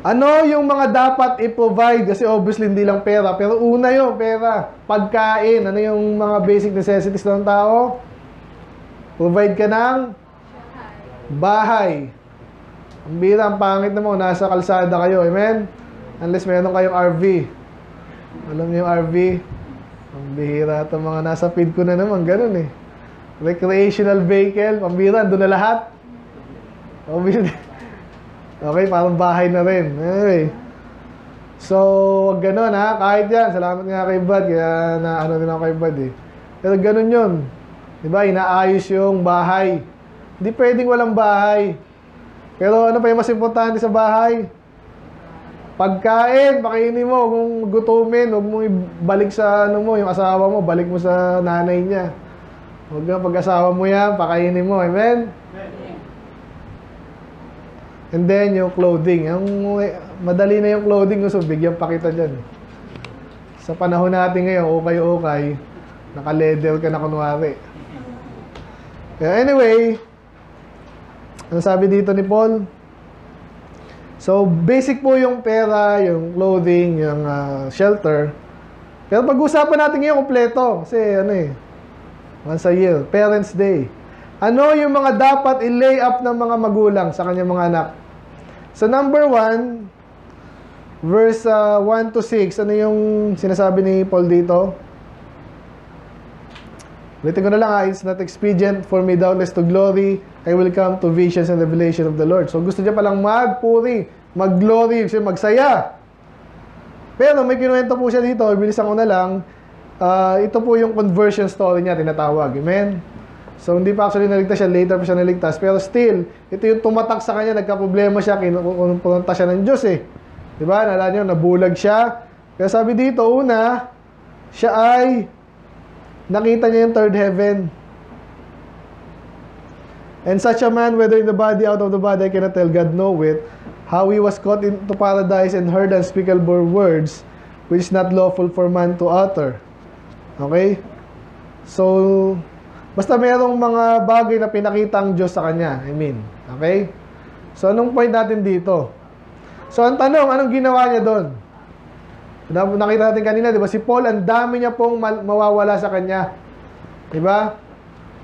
Ano yung mga dapat i-provide? Kasi obviously hindi lang pera. Pero una yung pera, pagkain. Ano yung mga basic necessities ng tao? Provide ka ng bahay. Ang bira, ang pangit na mo, nasa kalsada kayo. Amen? Unless meron kayong R V. Alam niyo yung R V? Ang bihira ito, mga nasa feed ko na naman, ganun eh. Recreational vehicle, pambira, doon na lahat. Okay, parang bahay na rin. Anyway. So, wag ganun ha, kahit yan. Salamat nga kay Brad, kaya na ano din ako kay Brad eh. Pero ganun yun. Diba, inaayos yung bahay. Hindi pwedeng walang bahay. Pero ano pa yung mas importante sa bahay? Pagkain, pakainin mo. Kung gutumin, huwag mong ibalik sa ano mo, yung asawa mo, balik mo sa nanay niya. Huwag na pag-asawa mo yan, pakainin mo. Amen? And then, yung clothing. Yung, madali na yung clothing. So, bigyan pa kita dyan. Sa panahon natin ngayon, okay-okay, naka-leather ka na kunwari. Anyway, ano sabi dito ni Paul? So, basic po yung pera, yung clothing, yung uh, shelter. Pero pag-usapan natin ngayon kompleto. Kasi ano eh, once a year, Parents Day. Ano yung mga dapat i-lay up ng mga magulang sa kanyang mga anak? So, number one, verse uh, one to six, ano yung sinasabi ni Paul dito? Ulitin ko na lang ha, it's not expedient for me doubtless to glory, I will come to visions and revelation of the Lord. So gusto niya palang magpuri, magglory, magsaya. Pero may kinuwento po siya dito, bilisan ko na lang, uh, ito po yung conversion story niya, tinatawag. Amen? So hindi pa actually naligtas siya, later pa siya naligtas. Pero still, ito yung tumatak sa kanya, nagkaproblema siya, kinupunta siya ng Diyos eh. Diba? Nalala niyo, nabulag siya. Kaya sabi dito, una, siya ay nakita niya yung third heaven. And such a man, whether in the body, out of the body, I cannot tell, God knoweth, how he was caught into paradise and heard unspeakable words, which is not lawful for man to utter. Okay? So, basta merong mga bagay na pinakita ang Diyos sa kanya. I mean, okay? So, anong point natin dito? So, ang tanong, anong ginawa niya doon? Nakita natin kanina, di ba? Si Paul, ang dami niya pong mawawala sa kanya. Di ba?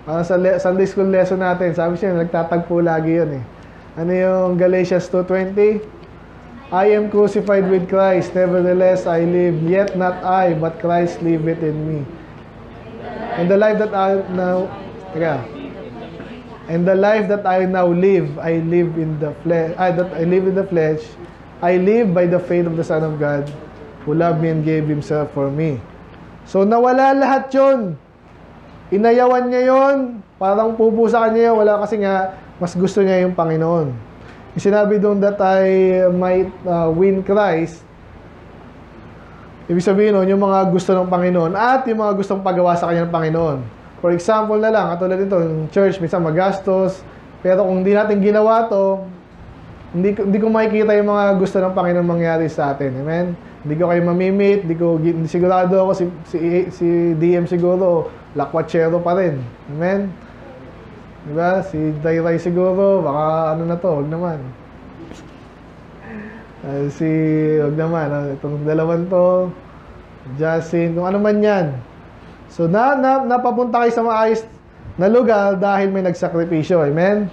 Parang sa Sunday school lesson natin, sabi siya, nagtatagpo lagi yun eh. Ano yung Galatians two twenty? I am crucified with Christ, nevertheless I live, yet not I, but Christ liveth in me. And the life that I now, yeah. And the life that I now live, I live in the flesh, I that I live in the flesh, I live by the faith of the Son of God, who loved me and gave himself for me. So, nawala lahat yun. Inayawan niya yun. Parang pupusa niya yun. Wala, kasi nga, mas gusto niya yung Panginoon. Yung sinabi doon that I might uh, win Christ, ibig sabihin nun, yung mga gusto ng Panginoon at yung mga gustong paggawa sa kanya ng Panginoon. For example na lang, katulad nito, yung church, minsan magastos. Pero kung hindi natin ginawa to, hindi, hindi ko makikita yung mga gusto ng Panginoon mangyari sa atin. Amen? Hindi ko kayo mamimit, hindi ko, hindi sigurado ako, si, si, si D M siguro, lakwachero pa rin. Amen? Diba? Si Jared siguro, baka ano na to, huwag naman. Uh, si, huwag naman, uh, itong dalawan to, Justin, kung ano man yan. So, na, na, napapunta kayo sa maayos na lugar dahil may nagsakripisyo. Amen? Amen?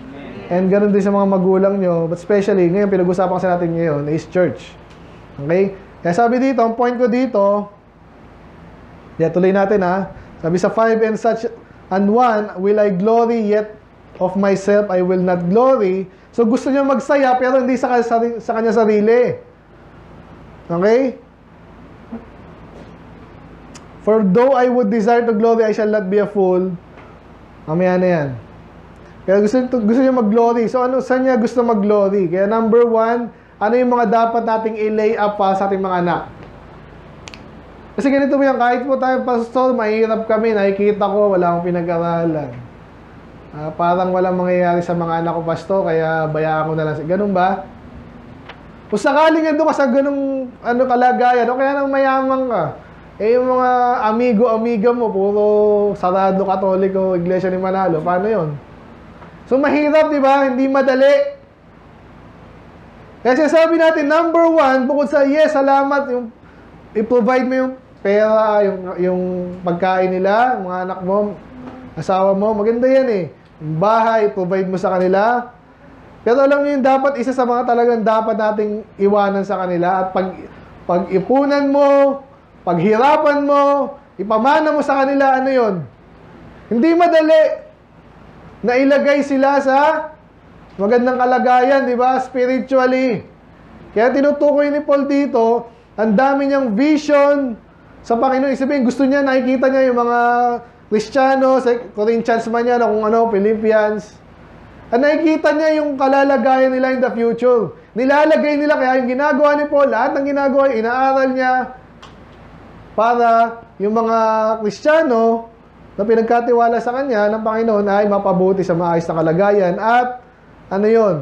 And ganun din sa mga magulang nyo, but especially, ngayon, pinag-usapan kasi natin ngayon, is church. Okay? Kaya sabi dito, ang point ko dito, yeah, tuloy natin ha. Sabi sa five, and such and one, will I glory, yet of myself I will not glory. So gusto niya magsaya, pero hindi sa, sa, sa kanya sarili. Okay? For though I would desire to glory, I shall not be a fool. Mamaya na yan. Pero gusto, gusto niya mag-glory. So ano, saan niya gusto mag-glory? Kaya number one, ano yung mga dapat nating i-lay up pa sa ating mga anak? Kasi ganito po yan, kahit po tayo pastor, mahirap kami, nakikita ko, wala akong pinag-aralan. Uh, parang walang mangyayari sa mga anak ko, pastor, kaya bayaan ko na lang. Ganun ba? Kung sakaling nandun ka sa ganung ano, kalagayan, o kaya nang mayamang ka, eh yung mga amigo-amiga mo, puro sarado, katoliko, iglesia ni Manalo, paano yun? So mahirap, di ba? Hindi madali. Kasi sabi natin, number one, bukod sa yes, salamat, yung i-provide mo yung pera, yung, yung pagkain nila, mga anak mo, asawa mo, maganda yan eh. bahay, provide mo sa kanila. Pero alam niyo yung dapat, isa sa mga talagang dapat nating iwanan sa kanila at pag, pag-ipunan mo, paghirapan mo, ipamana mo sa kanila, ano yun? Hindi madali na ilagay sila sa magandang kalagayan, di ba? Spiritually. Kaya tinutukoy ni Paul dito, ang dami niyang vision sa Panginoon. Isipin, gusto niya, nakikita niya yung mga Kristiyano, sa Corinthians man yan, o kung ano, Philippians. At nakikita niya yung kalalagayan nila in the future. Nilalagay nila, kaya yung ginagawa ni Paul, lahat ng ginagawa, inaaral niya para yung mga Kristiyano na pinagkatiwala sa kanya ng Panginoon ay mapabuti sa maayos na kalagayan at ano yun?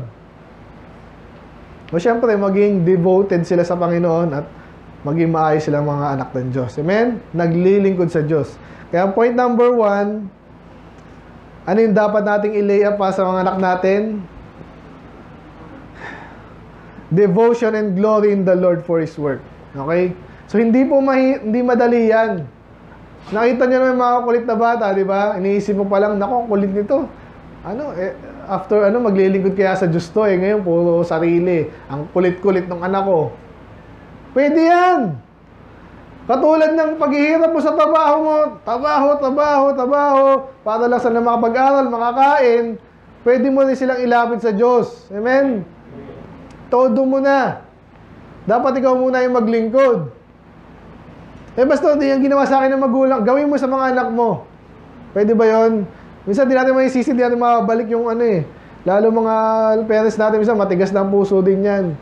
O syempre, maging devoted sila sa Panginoon at maging maayos silang mga anak ng Diyos. Amen? Naglilingkod sa Diyos. Kaya point number one, ano yung dapat nating i-lay up pa sa mga anak natin? Devotion and glory in the Lord for His work. Okay? So, hindi po mahi- hindi madali yan. Nakita niyo naman mga kulit na bata, di ba? Iniisip mo palang, naku, kulit nito. Ano, eh, after ano, maglilingkod kaya sa Diyos to eh. Ngayon, puro sarili. Ang kulit-kulit ng anak ko. Pwede yan. Katulad ng paghihirap mo sa trabaho mo, trabaho, trabaho, trabaho, para lang sa na makapag-aral, makakain, pwede mo rin silang ilapit sa Diyos. Amen? Todo mo na. Dapat ikaw muna yung maglingkod. Eh, basta yung ginawa sa akin ng magulang, gawin mo sa mga anak mo. Pwede ba yon? Minsan, di natin maisisi, di natin mabalik yung ano eh. Lalo mga parents natin, minsan matigas na ang puso din yan.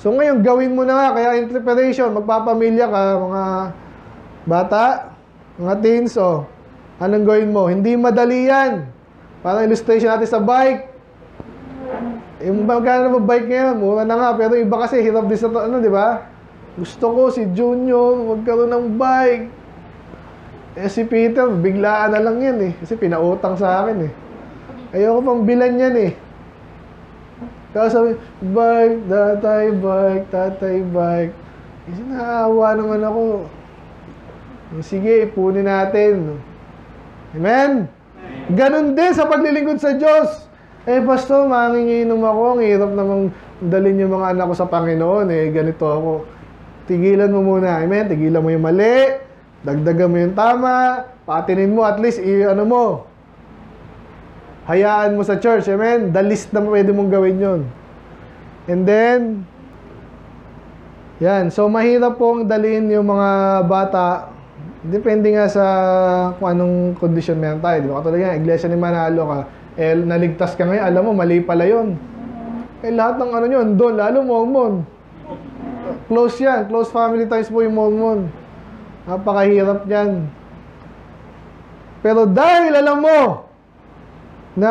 So ngayon, gawin mo na nga. Kaya in preparation, magpapamilya ka, mga bata, mga teens, oh. Anong gawin mo? Hindi madali yan. Parang illustration natin sa bike. Yung magkano na ba bike ngayon? Mura na nga, pero iba kasi, hirap din sa, ano, di ba? Gusto ko si Junior, magkaroon ng bike. Eh, si Peter, biglaan na lang yan, eh. Kasi pinautang sa akin, eh. Ayoko pang bilan yan, eh. Kaya sabi, bike, tatay, bike, tatay, bike. Kasi naawa naman ako. Sige, ipunin natin. Amen? Ganon din sa paglilingkod sa Diyos. Eh, pasto, manginginom ako. Ang hirap namang dalhin yung mga anak ko sa Panginoon. Eh, ganito ako. Tigilan mo muna. Amen? Tigilan mo yung mali. Dagdagan mo yung tama. Patinin mo. At least, i-ano mo. Hayaan mo sa church, amen? The least na pwede mong gawin yun. And then, yan. So, mahirap pong dalhin yung mga bata. Depende nga sa kung anong condition meron tayo. Di ba? Katulad yan, iglesia ni Manalo ka. Eh, naligtas ka ngayon. Alam mo, mali pala yun. Eh, lahat ng ano yun, doon, lalo Mormon. Close yan. Close family ties po yung Mormon. Napakahirap yan. Pero dahil alam mo, na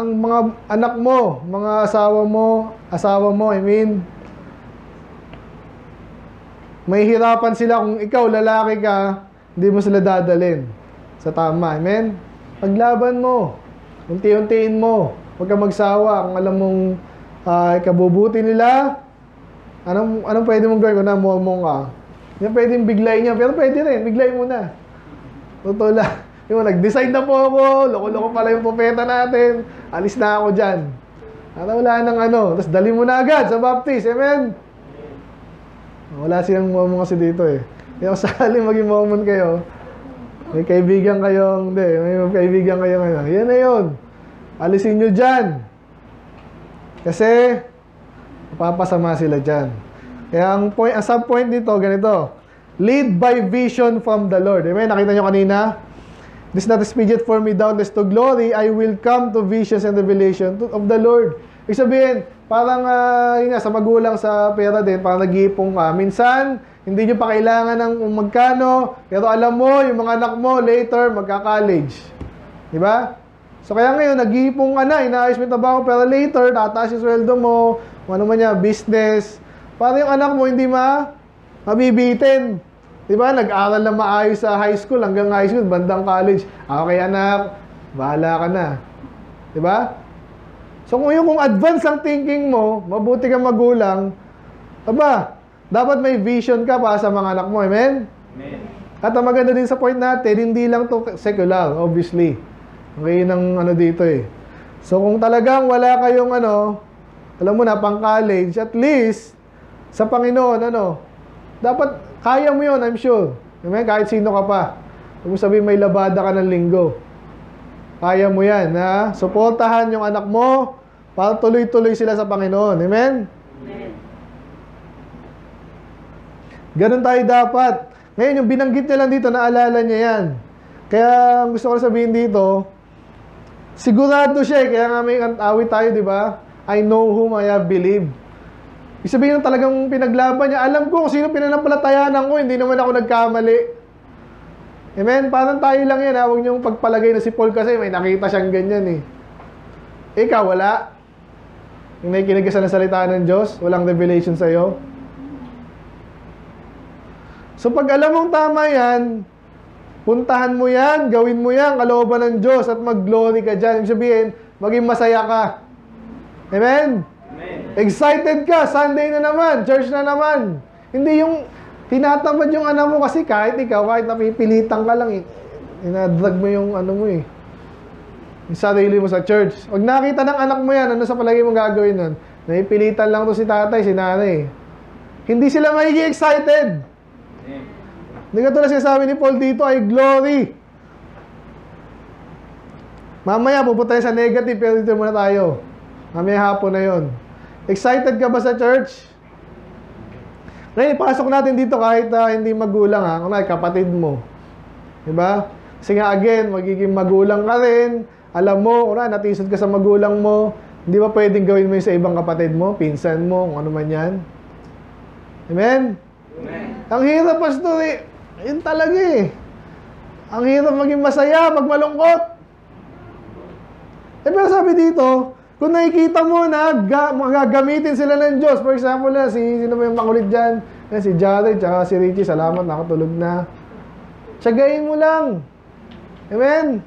ang mga anak mo, mga asawa mo, asawa mo, I mean, may hirapan sila kung ikaw, lalaki ka, hindi mo sila dadalhin sa tama, amen? Paglaban mo, unti-untiin mo, huwag kang magsawa, kung alam mong uh, ikabubuti nila, anong, anong pwede mong gawin ko na, mormon ka, hindi pwedeng biglayin niya, pero pwede rin, biglayin mo na, totoo lang. Yung nag-decide na po ako, loko-loko pala yung propeta natin, alis na ako dyan. At wala nang ano, tapos dali mo na agad sa baptist, amen? Wala silang mormon kasi dito eh. Kaya kung sakali maging mormon kayo, may kaibigan kayong, hindi, may kaibigan kayong ano, yan na yun. Alisin nyo dyan. Kasi, papasama sila dyan. Kaya ang, point, ang sub-point dito, ganito, lead by vision from the Lord. Amen? Nakita nyo kanina? This is not expedient for me doubtless to glory, I will come to visions and revelation of the Lord. Ibig sabihin, parang uh, yun nga, sa magulang sa pera din, parang nag-iipong ka. Minsan, hindi nyo pa kailangan ng magkano, pero alam mo, yung mga anak mo, later, magka-college. Diba? So kaya ngayon, nag-iipong ka na, inaayos mo yung trabaho, pero later, tataas yung sweldo mo, ano man niya, business. Para yung anak mo, hindi ma, mabibitin. Diba, nag-aral na maayos sa high school, hanggang high school, bandang college. Okay, anak, bahala ka na. Diba? So, kung yung kung advance ang thinking mo, mabuti kang magulang, aba, dapat may vision ka para sa mga anak mo. Amen? Amen. At ang maganda din sa point natin, hindi lang to secular, obviously. Ngayon ang ano dito eh. So kung talagang wala kayong ano, alam mo na, pang college, at least sa Panginoon, ano, dapat kaya mo yun, I'm sure. Amen? Kahit sino ka pa. Kung sabihin may labada ka ng linggo, kaya mo yan, ha? Suportahan yung anak mo para tuloy-tuloy sila sa Panginoon. Amen? Amen. Ganun tayo dapat. Ngayon, yung binanggit niya lang dito, naalala niya yan. Kaya gusto ko sabihin dito, sigurado siya eh. Kaya nga may awit tayo, di ba? I know whom I have believed. Ibig sabihin nung talagang pinaglaban niya, alam ko kung sino pinanampalatayanan ko, hindi naman ako nagkamali. Amen? Parang tayo lang yan, ha? Huwag niyong pagpalagay na si Paul kasi may nakita siyang ganyan eh. Ikaw, wala. Yung nakikinig ka sa salita ng Diyos, walang revelation sa'yo. So pag alam mong tama yan, puntahan mo yan, gawin mo yan, kalooban ng Diyos, at mag-glory ka dyan. Ibig sabihin, maging masaya ka. Amen? Amen? Excited ka, Sunday na naman, church na naman. Hindi yung tinatamad yung anak mo kasi kahit ikaw, kahit napipilitan ka lang, inadrag mo yung ano mo eh. Yung sarili mo sa church. Pag nakita ng anak mo yan, ano sa palagi mong gagawin nun? Naipilitan lang to si tatay, si nanay. Hindi sila magiging excited. Hindi ka tulad sinasabi ni Paul dito ay glory. Mamaya pupunta sa negative, pero dito muna tayo. Mamaya hapon na yon. Excited ka ba sa church? Ngayon, pasok natin dito kahit uh, hindi magulang, ha? Kung may kapatid mo, diba? Kasi nga again, magiging magulang ka rin. Alam mo, kung natisod ka sa magulang mo, hindi ba pwedeng gawin mo sa ibang kapatid mo, pinsan mo, kung ano man yan? Amen? Amen. Ang hirap, pastor, eh. Yun talaga eh. Ang hirap maging masaya, magmalungkot. Eh, pero sabi dito, kung nakikita mo na magagamitin sila ng Diyos, for example na, si, sino ba yung makulit dyan? Eh, si Jared, tsaka si Richie, salamat, nakatulog na. Tiyagayin mo lang. Amen?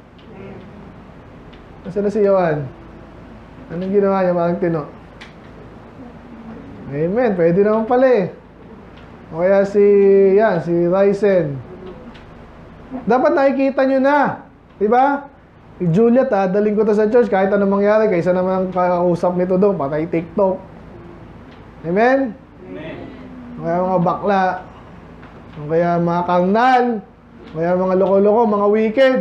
Masa na si Yohan? Anong ginawa niya? Parang tino. Amen, pwede naman pala eh. O kaya si, yan, si Ryzen. Dapat nakikita nyo na. Diba? Juliet, ha, daling ko to sa church. Kahit anong mangyari, kaysa naman kakausap nito doon, patay TikTok. Amen? Amen. O kaya mga bakla. O kaya mga karnal. O kaya mga loko-loko, mga wicked.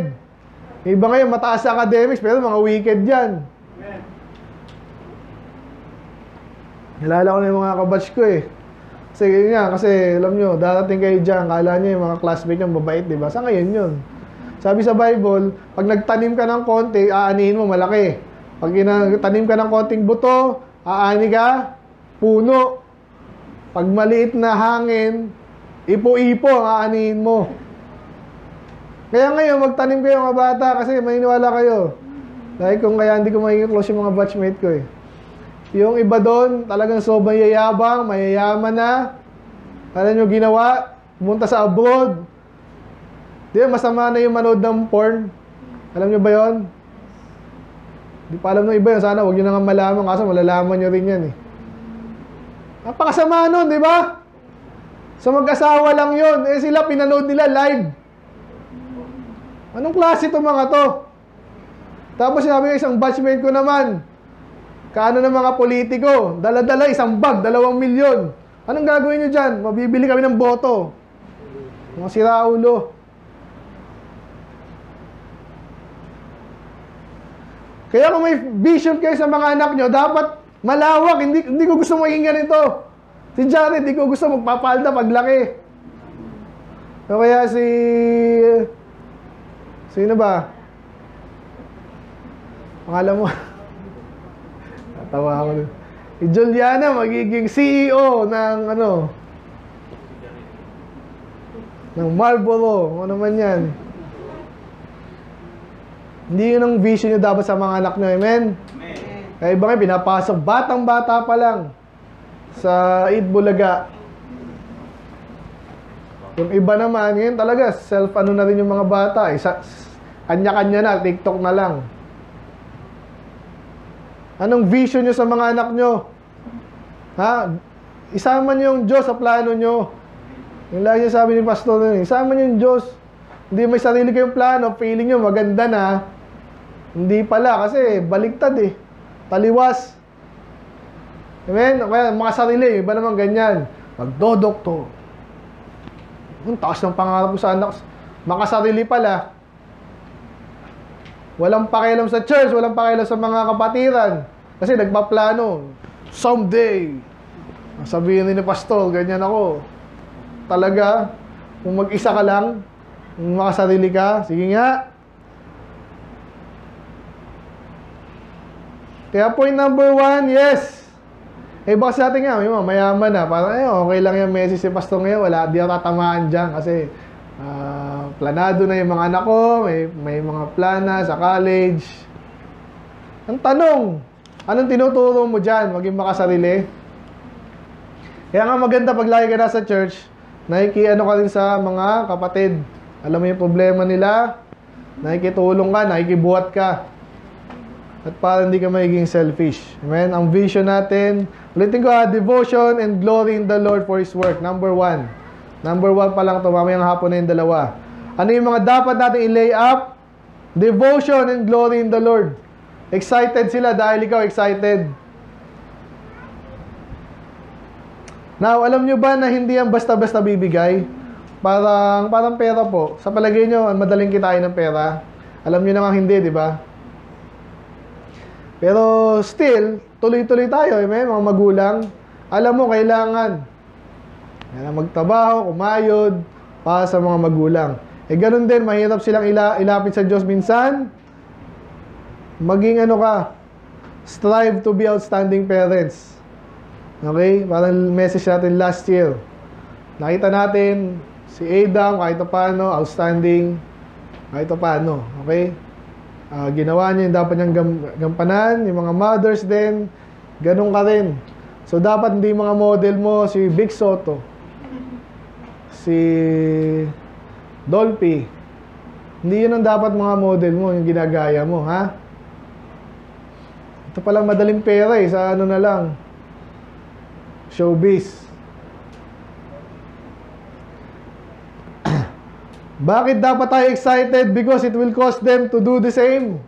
Iba ngayon, mataas sa academics, pero mga wicked yan. Amen. Nilala ko na yung mga kabatch ko eh. Kasi yun nga, kasi alam nyo, darating kayo dyan, kala nyo yung mga classmate nyo, mabait, diba? Sa ngayon yun. Sabi sa Bible, pag nagtanim ka ng konti, aanihin mo, malaki. Pag nagtanim ka ng konting buto, aani ka, puno. Pag maliit na hangin, ipo-ipo, aanihin mo. Kaya ngayon, magtanim kayo mga bata, kasi maniniwala kayo. Dahil kung kaya hindi ko magiging close yung mga batchmate ko eh. Yung iba doon, talagang sobrang yayabang, mayayaman na. Alam nyo, ginawa, pumunta sa abroad. Di ba, masama na yung manood ng porn? Alam nyo ba yon? Di pa alam ng iba yun. Sana huwag nyo na nga malaman, kasi malalaman nyo rin yan eh. Napakasama nun, di ba? Sa mag-asawa lang yon. Eh sila, pinanood nila live. Anong klase itong mga to? Tapos sinabi ko isang batchmate ko naman, kaano ng mga politiko, dala-dala isang bag, dalawang milyon. Anong gagawin nyo dyan? Mabibili kami ng boto. Mga siraulo. Kaya kung may vision kayo sa mga anak nyo, dapat malawak. Hindi, hindi ko gusto maging ganito. Si Jared, hindi ko gusto magpapalda paglaki. So kaya si... Sino ba? Pangalan mo... Tawa ako. Si Juliana magiging C E O ng ano? Ng Marlboro, ano man 'yan. Hindi 'yun ang vision niyo dapat sa mga anak niyo, amen? Amen. Kaya iba kayo pinapasok batang-bata pa lang sa Eid Bulaga. Yung iba naman, ngayon talaga self ano na rin yung mga bata, eh, kanya-kanya na, TikTok na lang. Anong vision nyo sa mga anak nyo? Ha? Isama nyo yung Diyos sa plano nyo. Yung lagi niya sabi ni Pastor, isama nyo yung Diyos. Hindi may sarili kayong plano, feeling nyo maganda na. Hindi pala, kasi baligtad eh. Taliwas. Amen? Kaya mga sarili, iba naman ganyan. Magdodoktor. Ang taas ng pangarap ko sa anak. Makasarili pala. Walang pakialam sa church, walang pakialam sa mga kapatiran. Kasi nagpaplano. Someday, sabihin ni pastor, ganyan ako. Talaga, kung mag-isa ka lang, kung makasarili ka, sige nga. Kaya point number one, yes. Eh baka sa atin nga, may mayaman na. Parang, eh, okay lang yung message si pastor ngayon. Wala, di ako tatamaan dyan kasi uh, planado na yung mga anak ko. May, may mga plana sa college. Ang tanong, anong tinuturo mo dyan? Maging makasarili. Kaya nga maganda pag lagi ka na sa church, nakikiano ka rin sa mga kapatid. Alam mo yung problema nila, nakikitulong ka, nakikibuhat ka. At para hindi ka magiging selfish. Amen? Ang vision natin, ulitin ko ha, devotion and glory in the Lord for His work. Number one. Number one pa lang ito. Mamayang hapon na yung dalawa. Ano yung mga dapat natin i-lay up? Devotion and glory in the Lord. Excited sila dahil ikaw excited. Now, alam nyo ba na hindi yan basta-basta bibigay? Parang, parang pera po. Sa palagay nyo, madaling kitain ng pera. Alam nyo naman hindi, di ba? Pero still, tuloy-tuloy tayo, eh, mga magulang. Alam mo, kailangan magtrabaho, kumayod, para sa mga magulang. Eh, ganun din, mahirap silang ila ilapit sa Diyos minsan. Maging ano ka, strive to be outstanding parents. Okay? Parang message natin last year. Nakita natin, si Adam, kahit paano, outstanding, kahit paano. Okay? Uh, ginawa niya yung dapat niyang gampanan, yung mga mothers din, ganun ka rin. So dapat hindi mga model mo si Big Soto, si Dolphy. Hindi yun ang dapat mga model mo, yung ginagaya mo, ha? Ito palang madaling pera eh, sa ano na lang, showbiz. Bakit dapat tayo excited? Because it will cause them to do the same.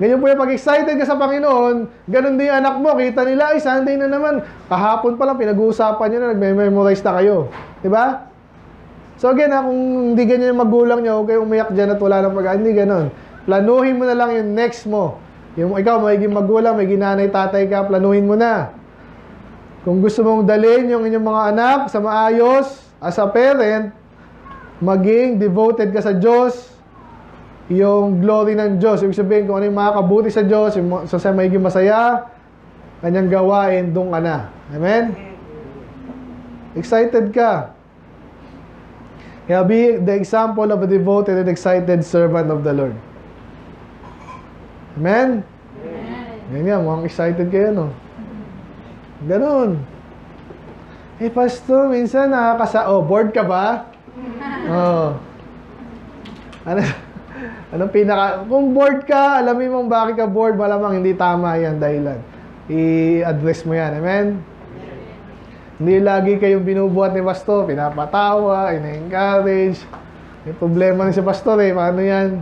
Ganyan po yung pag-excited ka sa Panginoon, ganun din yung anak mo. Kita nila, ay, Sunday na naman. Kahapon pa lang, pinag-uusapan nyo na, nag-memorize na kayo. Diba? So again, ha, kung hindi ganyan yung magulang nyo, huwag kayo umiyak dyan at wala ng pag-aani, ganun. Planuhin mo na lang yung next mo. Yung ikaw, magiging magulang, may ginanay, tatay ka, planuhin mo na. Kung gusto mong dalhin yung inyong mga anak sa maayos, as a parent, maging devoted ka sa Diyos, yung glory ng Diyos. Ibig sabihin, kung ano yung makakabuti sa Diyos, yung sa magiging masaya, kanyang gawain, doon ka na. Amen? Excited ka. Kaya be the example of a devoted and excited servant of the Lord. Amen? Amen. Yan, mukhang excited kayo, no? Ganun. Eh, pastor, minsan nakakasa... Oh, bored ka ba? Oh. Ano, anong pinaka, kung bored ka, alamin mong bakit ka bored, malamang hindi tama yan dahilan. I-address mo yan. Amen? Amen. Hindi lagi kayong binubuhat ni pastor, pinapatawa, ina-encourage. May problema na si pastor eh, paano yan?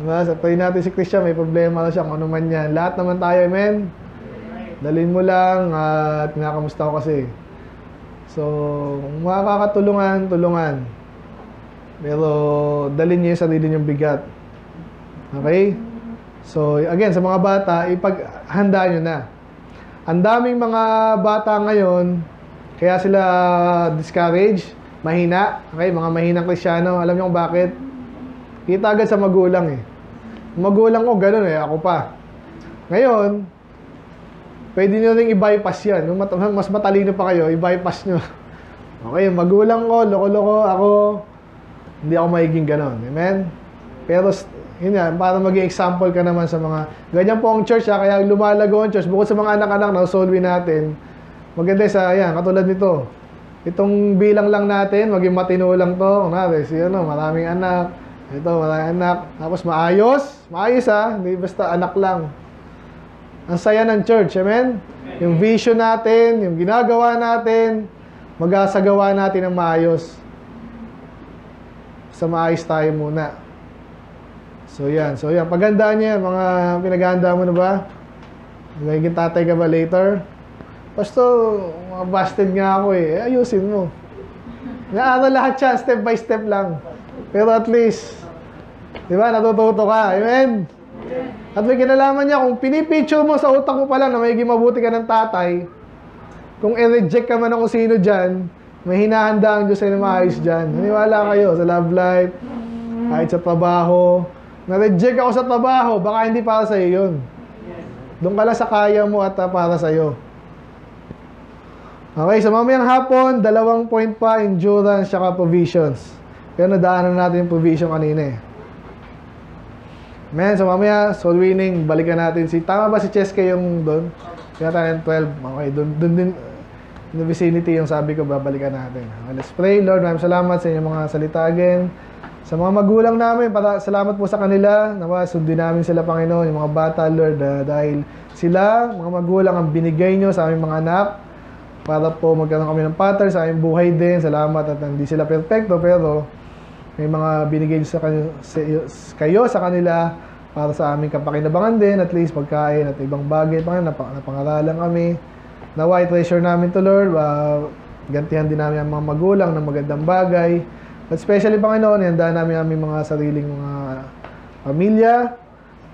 Diba? Sa pray natin si Christian, may problema na siya, kung ano man yan. Lahat naman tayo, amen? Amen. Dalhin mo lang, uh, at nakamusta ko kasi. So, kung makakatulungan, tulungan. Pero, dalhin niyo yung sarili niyong bigat. Okay? So, again, sa mga bata, ipaghanda niyo na. Ang daming mga bata ngayon, kaya sila discouraged, mahina. Okay? Mga mahinang Krisyano. Alam niyo kung bakit? Kita agad sa magulang eh. Magulang ko, ganun eh. Ako pa. Ngayon, pwede nyo rin i-bypass yan. Mas matalino pa kayo, i-bypass nyo. Okay, magulang ko, loko-loko, ako, hindi ako magiging ganon. Amen? Pero, yun yan, para maging example ka naman sa mga, ganyan po ang church ha, kaya lumalago ang church. Bukod sa mga anak-anak na solve natin, maganda sa, yan, katulad nito. Itong bilang lang natin, maging matino lang to. Kung nari, si ano, maraming anak. Ito, maraming anak. Tapos maayos, maayos ha, hindi basta anak lang. Ang saya ng church, amen? Amen? Yung vision natin, yung ginagawa natin, mag-asagawa natin ng maayos. Sa maayos tayo muna. So yan, so yan, paghandaan niya, mga pinaghahanda mo na ba? Magiging tatay ka ba later? Pasto, mga busted nga ako eh, ayusin mo. Naaral lahat siya, step by step lang. Pero at least, di ba, natututo ka, amen? At may kinalaman niya, kung pinipicture mo sa utak ko pala na magiging mabuti ka ng tatay, kung i-reject ka man ako sino dyan, may hinahanda ang Diyos ay maayos dyan. Naniwala kayo sa love life, kahit sa trabaho. Na-reject ako sa trabaho, baka hindi para sa'yo yun. Doon ka lang sa kaya mo at para sa'yo. Okay, sa so mamayang hapon, dalawang point pa, endurance at provisions. Kaya nadaanan natin yung provision kanina eh. Amen, so mamaya, soul winning, balikan natin si, tama ba si Cheska yung doon? Kaya tayo twelve, okay, doon din, in the vicinity yung sabi ko, babalikan natin. Okay, let's pray. Lord, maraming salamat sa inyong mga salita again. Sa mga magulang namin, para, salamat po sa kanila. Nawa, sundin namin sila, Panginoon, yung mga bata, Lord, uh, dahil sila, mga magulang, ang binigay nyo sa aming mga anak para po magkaroon kami ng pattern sa aming buhay din. Salamat at hindi sila perfecto, pero may mga binigay sa kanyo, sa, kayo sa kanila para sa aming kapakinabangan din, at least pagkain at ibang bagay, Panginoon, napang, napangaralan kami. Nawa, i-treasure namin to, Lord. Uh, gantihan din namin ang mga magulang ng magandang bagay. At especially, Panginoon, ihandaan namin aming mga sariling mga pamilya.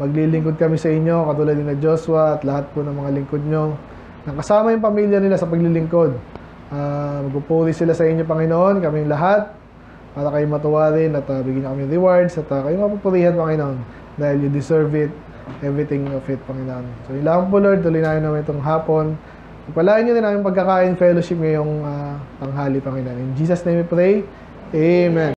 Maglilingkod kami sa inyo, katulad ni Joshua at lahat po ng mga lingkod nyo. Nakasama yung pamilya nila sa paglilingkod. Uh, Magpupuri sila sa inyo, Panginoon, kaming lahat, para kayo matuwa rin at uh, bigyan kami rewards at uh, kayo mapupurihan, Panginoon, dahil you deserve it, everything of it, Panginoon. So, ilang po, Lord, tuloy namin namin itong hapon. Palain nyo din namin pagkakain fellowship ngayong uh, tanghali, Panginoon. In Jesus' name we pray. Amen.